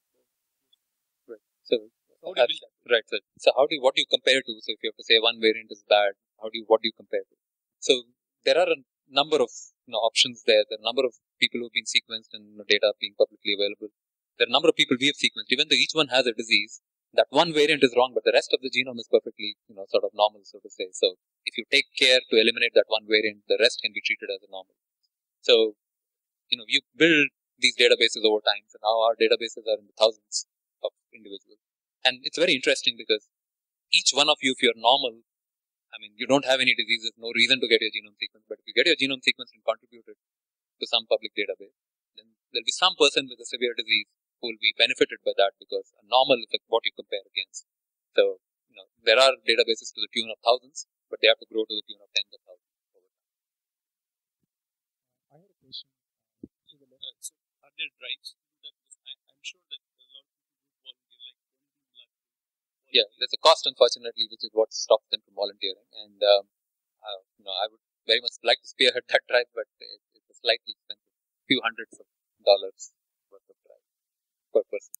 Right. So, how do you build that? Right. So, so how do you, what do you compare to? So, if you have to say one variant is bad, how do you, what do you compare to? So, there are a number of you know, options there. There are a number of people who have been sequenced and you know, data being publicly available. There are a number of people we have sequenced. Even though each one has a disease, that one variant is wrong, but the rest of the genome is perfectly you know, sort of normal, so to say. So, if you take care to eliminate that one variant, the rest can be treated as a normal. So, you know, you build these databases over time. So now our databases are in the thousands of individuals. And it's very interesting because each one of you, if you're normal, I mean, you don't have any diseases, no reason to get your genome sequenced. But if you get your genome sequenced and contributed to some public database, then there'll be some person with a severe disease who will be benefited by that because a normal is what you compare against. So, you know, there are databases to the tune of thousands, but they have to grow to the tune of tens of thousands over time. I had a question. Uh, so are there drives that I, I'm sure that a lot of people volunteer, like donating blood? Yeah, there's a cost, unfortunately, which is what stops them from volunteering. And um, uh, you know, I would very much like to spearhead that drive, but it, it's a slightly expensive, few hundreds of dollars worth of drive per person.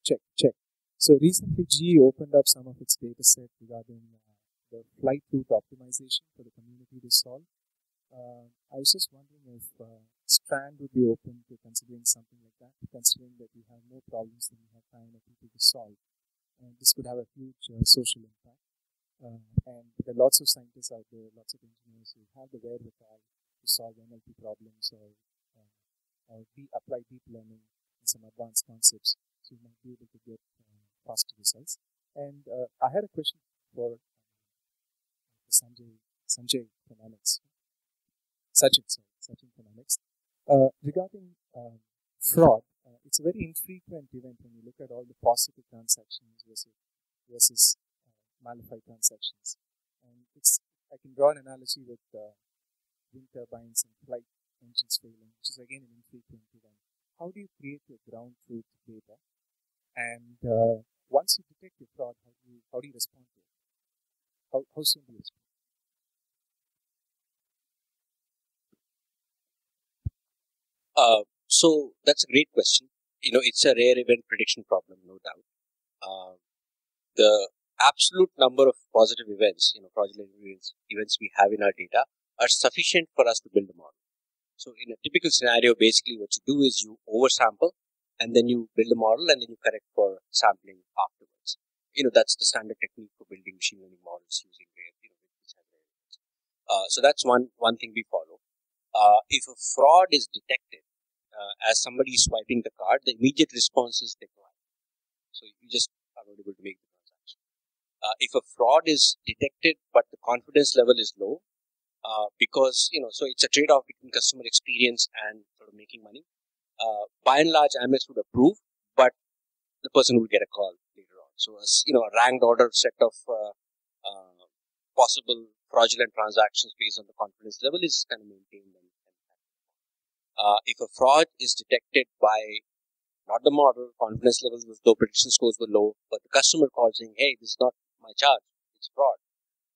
Check, check. So recently G E opened up some of its data set regarding uh, the flight route optimization for the community to solve. Uh, I was just wondering if uh, Strand would be open to considering something like that, considering that we have more problems than we have time or people to solve. And this could have a huge uh, social impact. Uh, and there are lots of scientists out there, lots of engineers who have the wherewithal to solve N L P problems or, uh, or de apply deep learning in some advanced concepts, so you might be able to get um, faster results. And uh, I had a question for um, Sanjay, Sanjay from Amex, Sachin, sorry, Sachin from Amex, uh, regarding um, fraud. Uh, it's a very infrequent event when you look at all the positive transactions versus, versus uh, malified transactions. And it's, I can draw an analogy with uh, wind turbines and flight engines failing, which is again an infrequent event. How do you create your ground truth data? And uh, once you detect your fraud, how do you, how do you respond to it? How, how soon do you respond? Uh, So that's a great question. You know, it's a rare event prediction problem, no doubt. Uh, the absolute number of positive events, you know, fraudulent events, events we have in our data are sufficient for us to build a model. So in a typical scenario, basically what you do is you oversample and then you build a model and then you correct for sampling afterwards. You know, that's the standard technique for building machine learning models using rare, you know, which have rare events. Uh, so that's one, one thing we follow. Uh, if a fraud is detected, Uh, as somebody is swiping the card, the immediate response is decline. So you just are not able to make the transaction. Uh, if a fraud is detected, but the confidence level is low, uh, because, you know, so it's a trade-off between customer experience and sort of making money. Uh, by and large, Amex would approve, but the person would get a call later on. So, as, you know, a ranked order set of uh, uh, possible fraudulent transactions based on the confidence level is kind of maintained. And Uh, if a fraud is detected by not the model, confidence levels was low, prediction scores were low, but the customer called saying, hey, this is not my charge, it's fraud,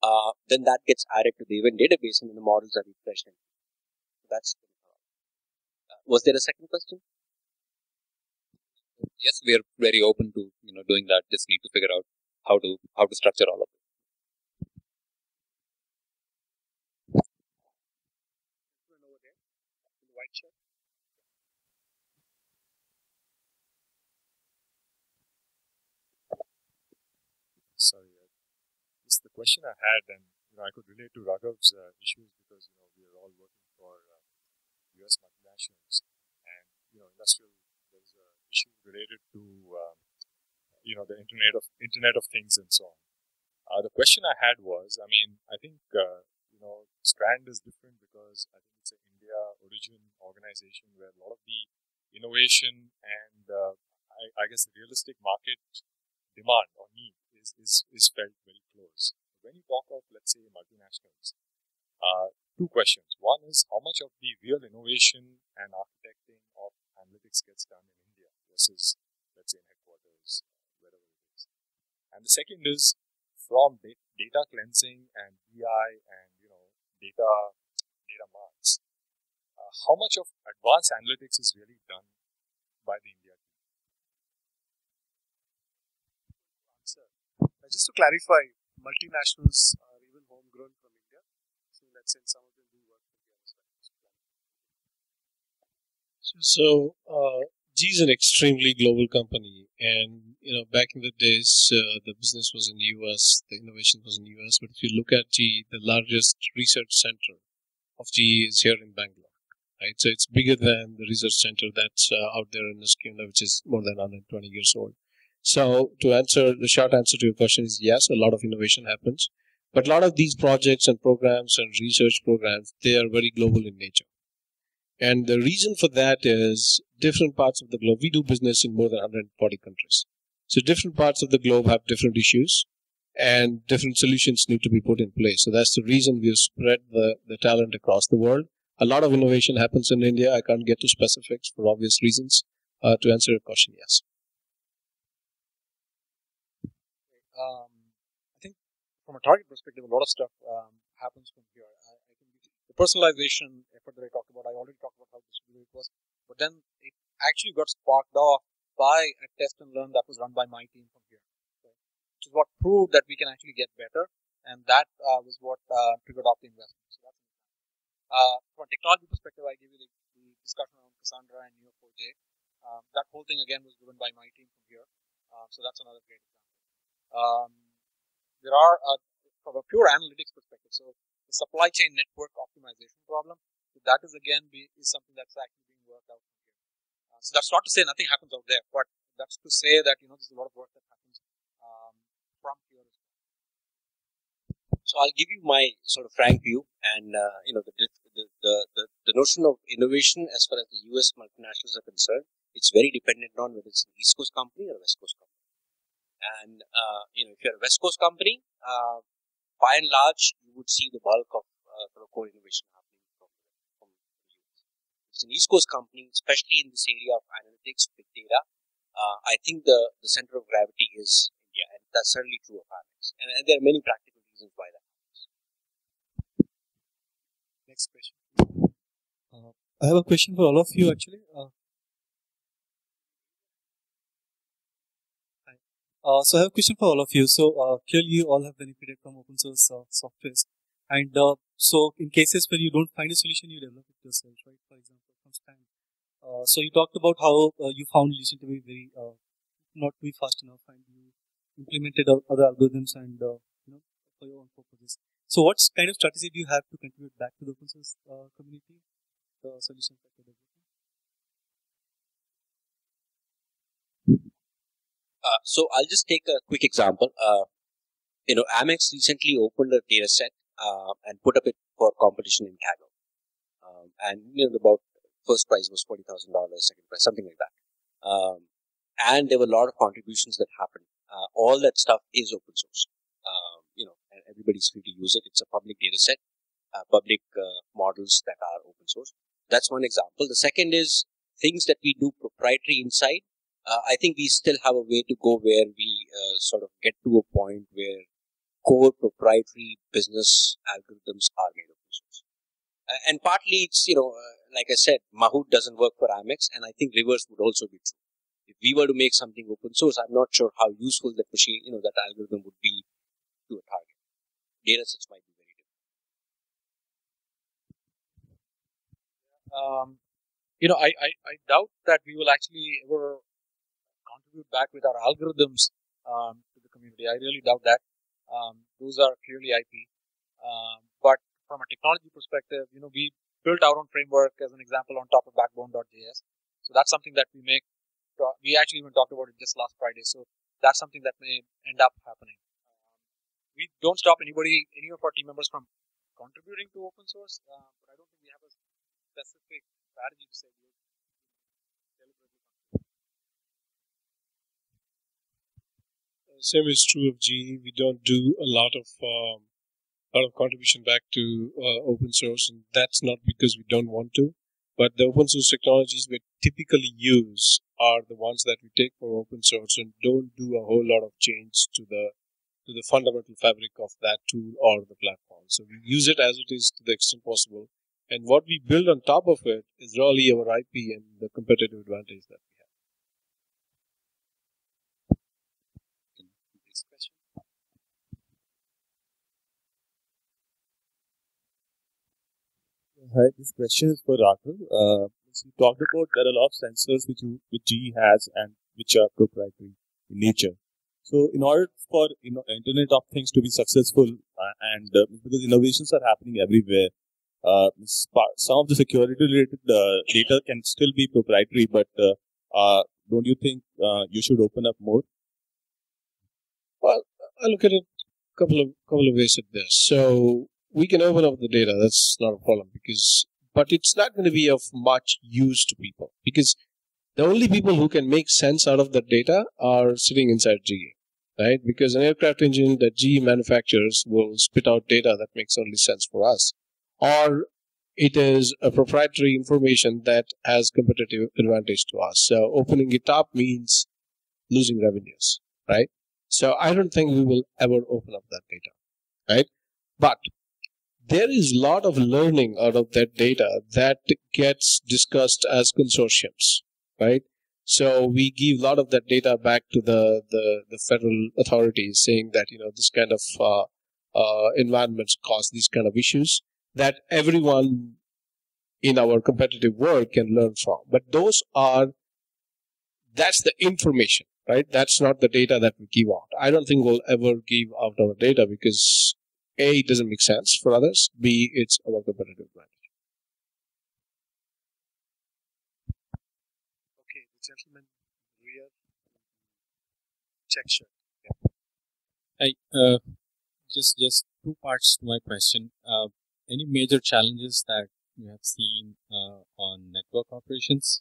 uh, then that gets added to the event database and then the models are refreshed. So that's the problem. Uh, was there a second question? Yes, we are very open to, you know, doing that. Just need to figure out how to how to structure all of it. Sorry, uh, this is the question I had, and you know I could relate to Raghav's uh, issues because you know we are all working for uh, U S multinationals, and you know industrial there's an issue related to um, you know the internet of Internet of Things and so on. Uh, the question I had was, I mean, I think uh, you know Strand is different because I think it's an India origin organization where a lot of the innovation and uh, I, I guess the realistic market demand or need. Is, is felt very close. When you talk of, let's say, multinationals, uh, two questions. One is how much of the real innovation and architecting of analytics gets done in India versus, let's say, in headquarters, wherever it is. And the second is from data cleansing and B I and, you know, data, data marts, uh, how much of advanced analytics is really done by the India team? Just to clarify, multinationals are even homegrown from India. So let's say some of them do work for the others. So uh, G is an extremely global company, and you know back in the days, uh, the business was in the U S, the innovation was in the U S. But if you look at G, the largest research center of G is here in Bangalore. Right, so it's bigger than the research center that's uh, out there in Australia, which is more than one hundred twenty years old. So to answer, the short answer to your question is yes, a lot of innovation happens. But a lot of these projects and programs and research programs, they are very global in nature. And the reason for that is different parts of the globe, we do business in more than one hundred forty countries. So different parts of the globe have different issues and different solutions need to be put in place. So that's the reason we've spread the, the talent across the world. A lot of innovation happens in India. I can't get to specifics for obvious reasons. Uh, to answer your question, yes. Um, I think from a target perspective, a lot of stuff um, happens from here. I, I think the personalization effort that I talked about, I already talked about how distributed it was, but then it actually got sparked off by a test and learn that was run by my team from here, okay? Which is what proved that we can actually get better, and that uh, was what uh, triggered off the investment. So that's uh, from a technology perspective, I gave you the, the discussion around Cassandra and Neo four J. Um, that whole thing again was driven by my team from here, um, so that's another great example. Um, there are, uh, from a pure analytics perspective, so the supply chain network optimization problem, so that is again be, is something that's actually being worked out here. Uh, So that's not to say nothing happens out there, but that's to say that, you know, there's a lot of work that happens um, from here. So I'll give you my sort of frank view, and uh, you know, the the, the the the notion of innovation as far as the U S multinationals are concerned, it's very dependent on whether it's an East Coast company or a West Coast company. And uh, you know, if you're a West Coast company, uh, by and large, you would see the bulk of uh, sort of core innovation happening from from the U S. It's an East Coast company, especially in this area of analytics, big data. Uh, I think the, the center of gravity is India, and that's certainly true of Amex. And, and there are many practical reasons why that happens. Next question. Uh, I have a question for all of you, actually. Uh, hi. Uh, so I have a question for all of you. So uh, clearly, you all have benefited from open source uh, software. And uh, so in cases where you don't find a solution, you develop it yourself, right? For example, from Strand. Uh, so you talked about how uh, you found Lucene to be very uh, not to be fast enough, and you implemented other algorithms and uh, you know, for your own purposes. So what kind of strategy do you have to contribute back to the open source uh, community, the solutions that you're developing? Uh, so I'll just take a quick example. Uh, you know, Amex recently opened a data set uh, and put up it for competition in Kaggle, um, and you know, about first prize was forty thousand dollars, second prize, something like that. Um, and there were a lot of contributions that happened. Uh, all that stuff is open source. Um, you know, and everybody's free to use it. It's a public data set, uh, public uh, models that are open source. That's one example. The second is things that we do proprietary inside. Uh, I think we still have a way to go where we uh, sort of get to a point where core proprietary business algorithms are made open source. Uh, and partly it's, you know, uh, like I said, Mahout doesn't work for Amex, and I think reverse would also be true. If we were to make something open source, I'm not sure how useful that machine, you know, that algorithm would be to a target. Data sets might be very different. Um, you know, I, I, I doubt that we will actually ever contribute back with our algorithms um, to the community. I really doubt that. Um, those are clearly I P. Um, but from a technology perspective, you know, we built our own framework as an example on top of backbone dot J S. So that's something that we make. We actually even talked about it just last Friday. So that's something that may end up happening. Um, we don't stop anybody, any of our team members from contributing to open source, uh, but I don't think we have a specific strategy to say. Same is true of G E. We don't do a lot of um, lot of contribution back to uh, open source, and that's not because we don't want to, but the open source technologies we typically use are the ones that we take from open source and don't do a whole lot of change to the to the fundamental fabric of that tool or the platform. So we use it as it is to the extent possible, and what we build on top of it is really our I P and the competitive advantage that we have. Hi, this question is for Raghav. Uh, you talked about there are a lot of sensors which, you, which G E has and which are proprietary in nature. So, in order for you know, Internet of Things to be successful, uh, and uh, because innovations are happening everywhere, uh, some of the security-related uh, data can still be proprietary. But uh, uh, don't you think uh, you should open up more? Well, I look at it a couple of couple of ways at this. So. We can open up the data, that's not a problem, because, but it's not going to be of much use to people, because the only people who can make sense out of the data are sitting inside G E, right? Because an aircraft engine that G E manufactures will spit out data that makes only sense for us, or it is a proprietary information that has competitive advantage to us. So opening it up means losing revenues, right? So I don't think we will ever open up that data, right? But there is a lot of learning out of that data that gets discussed as consortiums, right? So we give a lot of that data back to the, the, the federal authorities, saying that, you know, this kind of uh, uh, environments cause these kind of issues that everyone in our competitive world can learn from. But those are, that's the information, right? That's not the data that we give out. I don't think we'll ever give out our data because A, it doesn't make sense for others. B, it's our competitive advantage. Okay, gentleman in the rear, check shirt. Yeah. I uh, just just two parts to my question. Uh, any major challenges that you have seen uh, on network operations,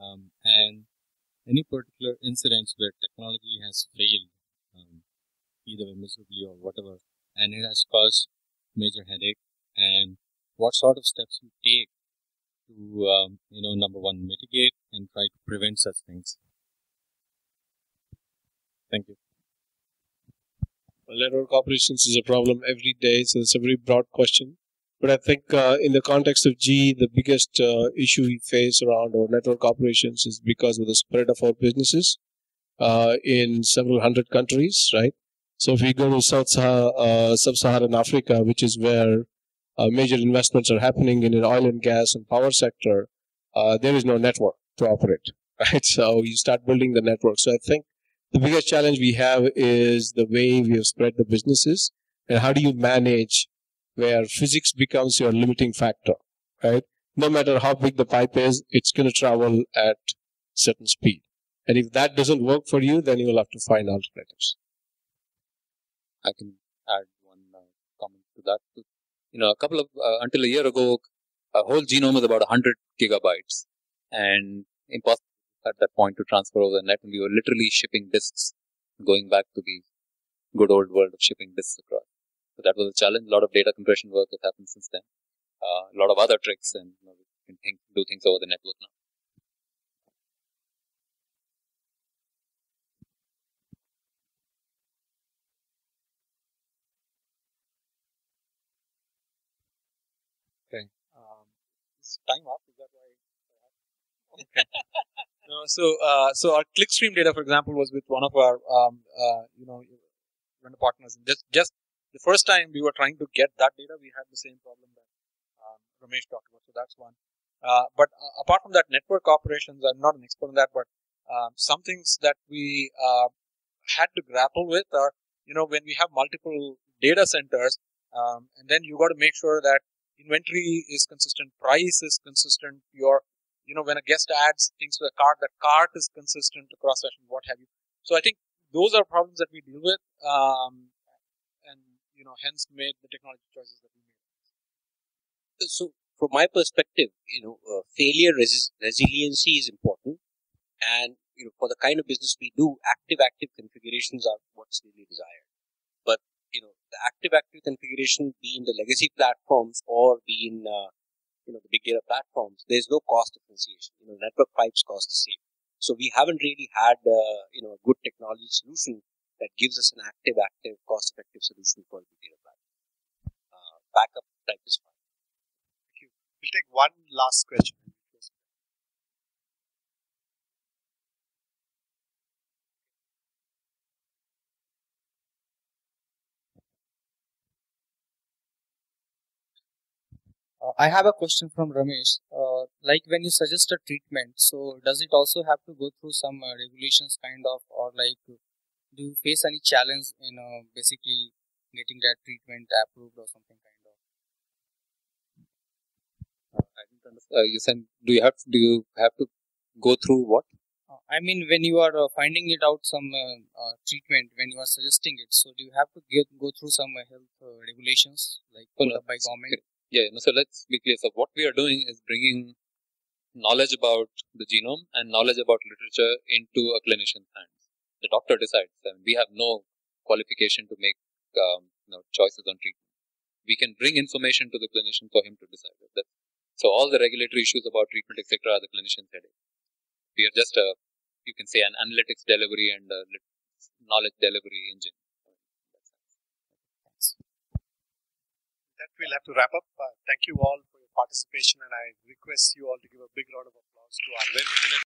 um, and any particular incidents where technology has failed, um, either miserably or whatever, and it has caused major headache, and what sort of steps you take to, um, you know, number one, mitigate and try to prevent such things? Thank you. Well, network operations is a problem every day, so it's a very broad question. But I think uh, in the context of G E, the biggest uh, issue we face around our network operations is because of the spread of our businesses uh, in several hundred countries, right? So if we go to South uh, Sub-Saharan Africa, which is where uh, major investments are happening in the oil and gas and power sector, uh, there is no network to operate, right? So you start building the network. So I think the biggest challenge we have is the way we have spread the businesses, and how do you manage where physics becomes your limiting factor, right? No matter how big the pipe is, it's going to travel at certain speed. And if that doesn't work for you, then you will have to find alternatives. I can add one uh, comment to that. You know, a couple of, uh, until a year ago, a whole genome was about one hundred gigabytes. And impossible at that point to transfer over the net. And we were literally shipping disks, going back to the good old world of shipping disks across. So that was a challenge. A lot of data compression work has happened since then. Uh, a lot of other tricks, and you know, we can think, do things over the network now. Okay. Um, it's time up. Is that why? Okay. No. So, uh, so our clickstream data, for example, was with one of our, um, uh, you know, vendor partners, and just just. The first time we were trying to get that data, we had the same problem that um, Ramesh talked about. So that's one. Uh, but uh, apart from that, network operations, I'm not an expert on that, but um, some things that we uh, had to grapple with are, you know, when we have multiple data centers, um, and then you got to make sure that inventory is consistent, price is consistent, your, you know, when a guest adds things to the cart, that cart is consistent across sessions, what have you. So I think those are problems that we deal with. Um, You know, hence made the technology choices that we made. So, from my perspective, you know, uh, failure res resiliency is important, and you know, for the kind of business we do, active active configurations are what's really desired. But you know, the active active configuration, be in the legacy platforms or be in uh, you know the big data platforms, there is no cost differentiation. You know, network pipes cost the same. So we haven't really had uh, you know a good technology solution that gives us an active, active, cost-effective solution for the data platform. Uh, backup type is fine. Thank you. We'll take one last question. Uh, I have a question from Ramesh. Uh, like when you suggest a treatment, so does it also have to go through some uh, regulations kind of, or like do you face any challenge in uh, basically getting that treatment approved or something kind of? I didn't understand. Uh, you said, do you have to, do you have to go through what? Uh, I mean, when you are uh, finding it out some uh, uh, treatment, when you are suggesting it, so do you have to get, go through some uh, health uh, regulations like put up by government? Yeah, yeah. No, so let's be clear. So what we are doing is bringing knowledge about the genome and knowledge about literature into a clinician's hand. The doctor decides. I mean, we have no qualification to make um, you know, choices on treatment. We can bring information to the clinician for him to decide. That's, so all the regulatory issues about treatment, et cetera, are the clinician's headache. We are just a, you can say, an analytics delivery and a knowledge delivery engine. That we'll have to wrap up. Uh, thank you all for your participation, and I request you all to give a big round of applause to our very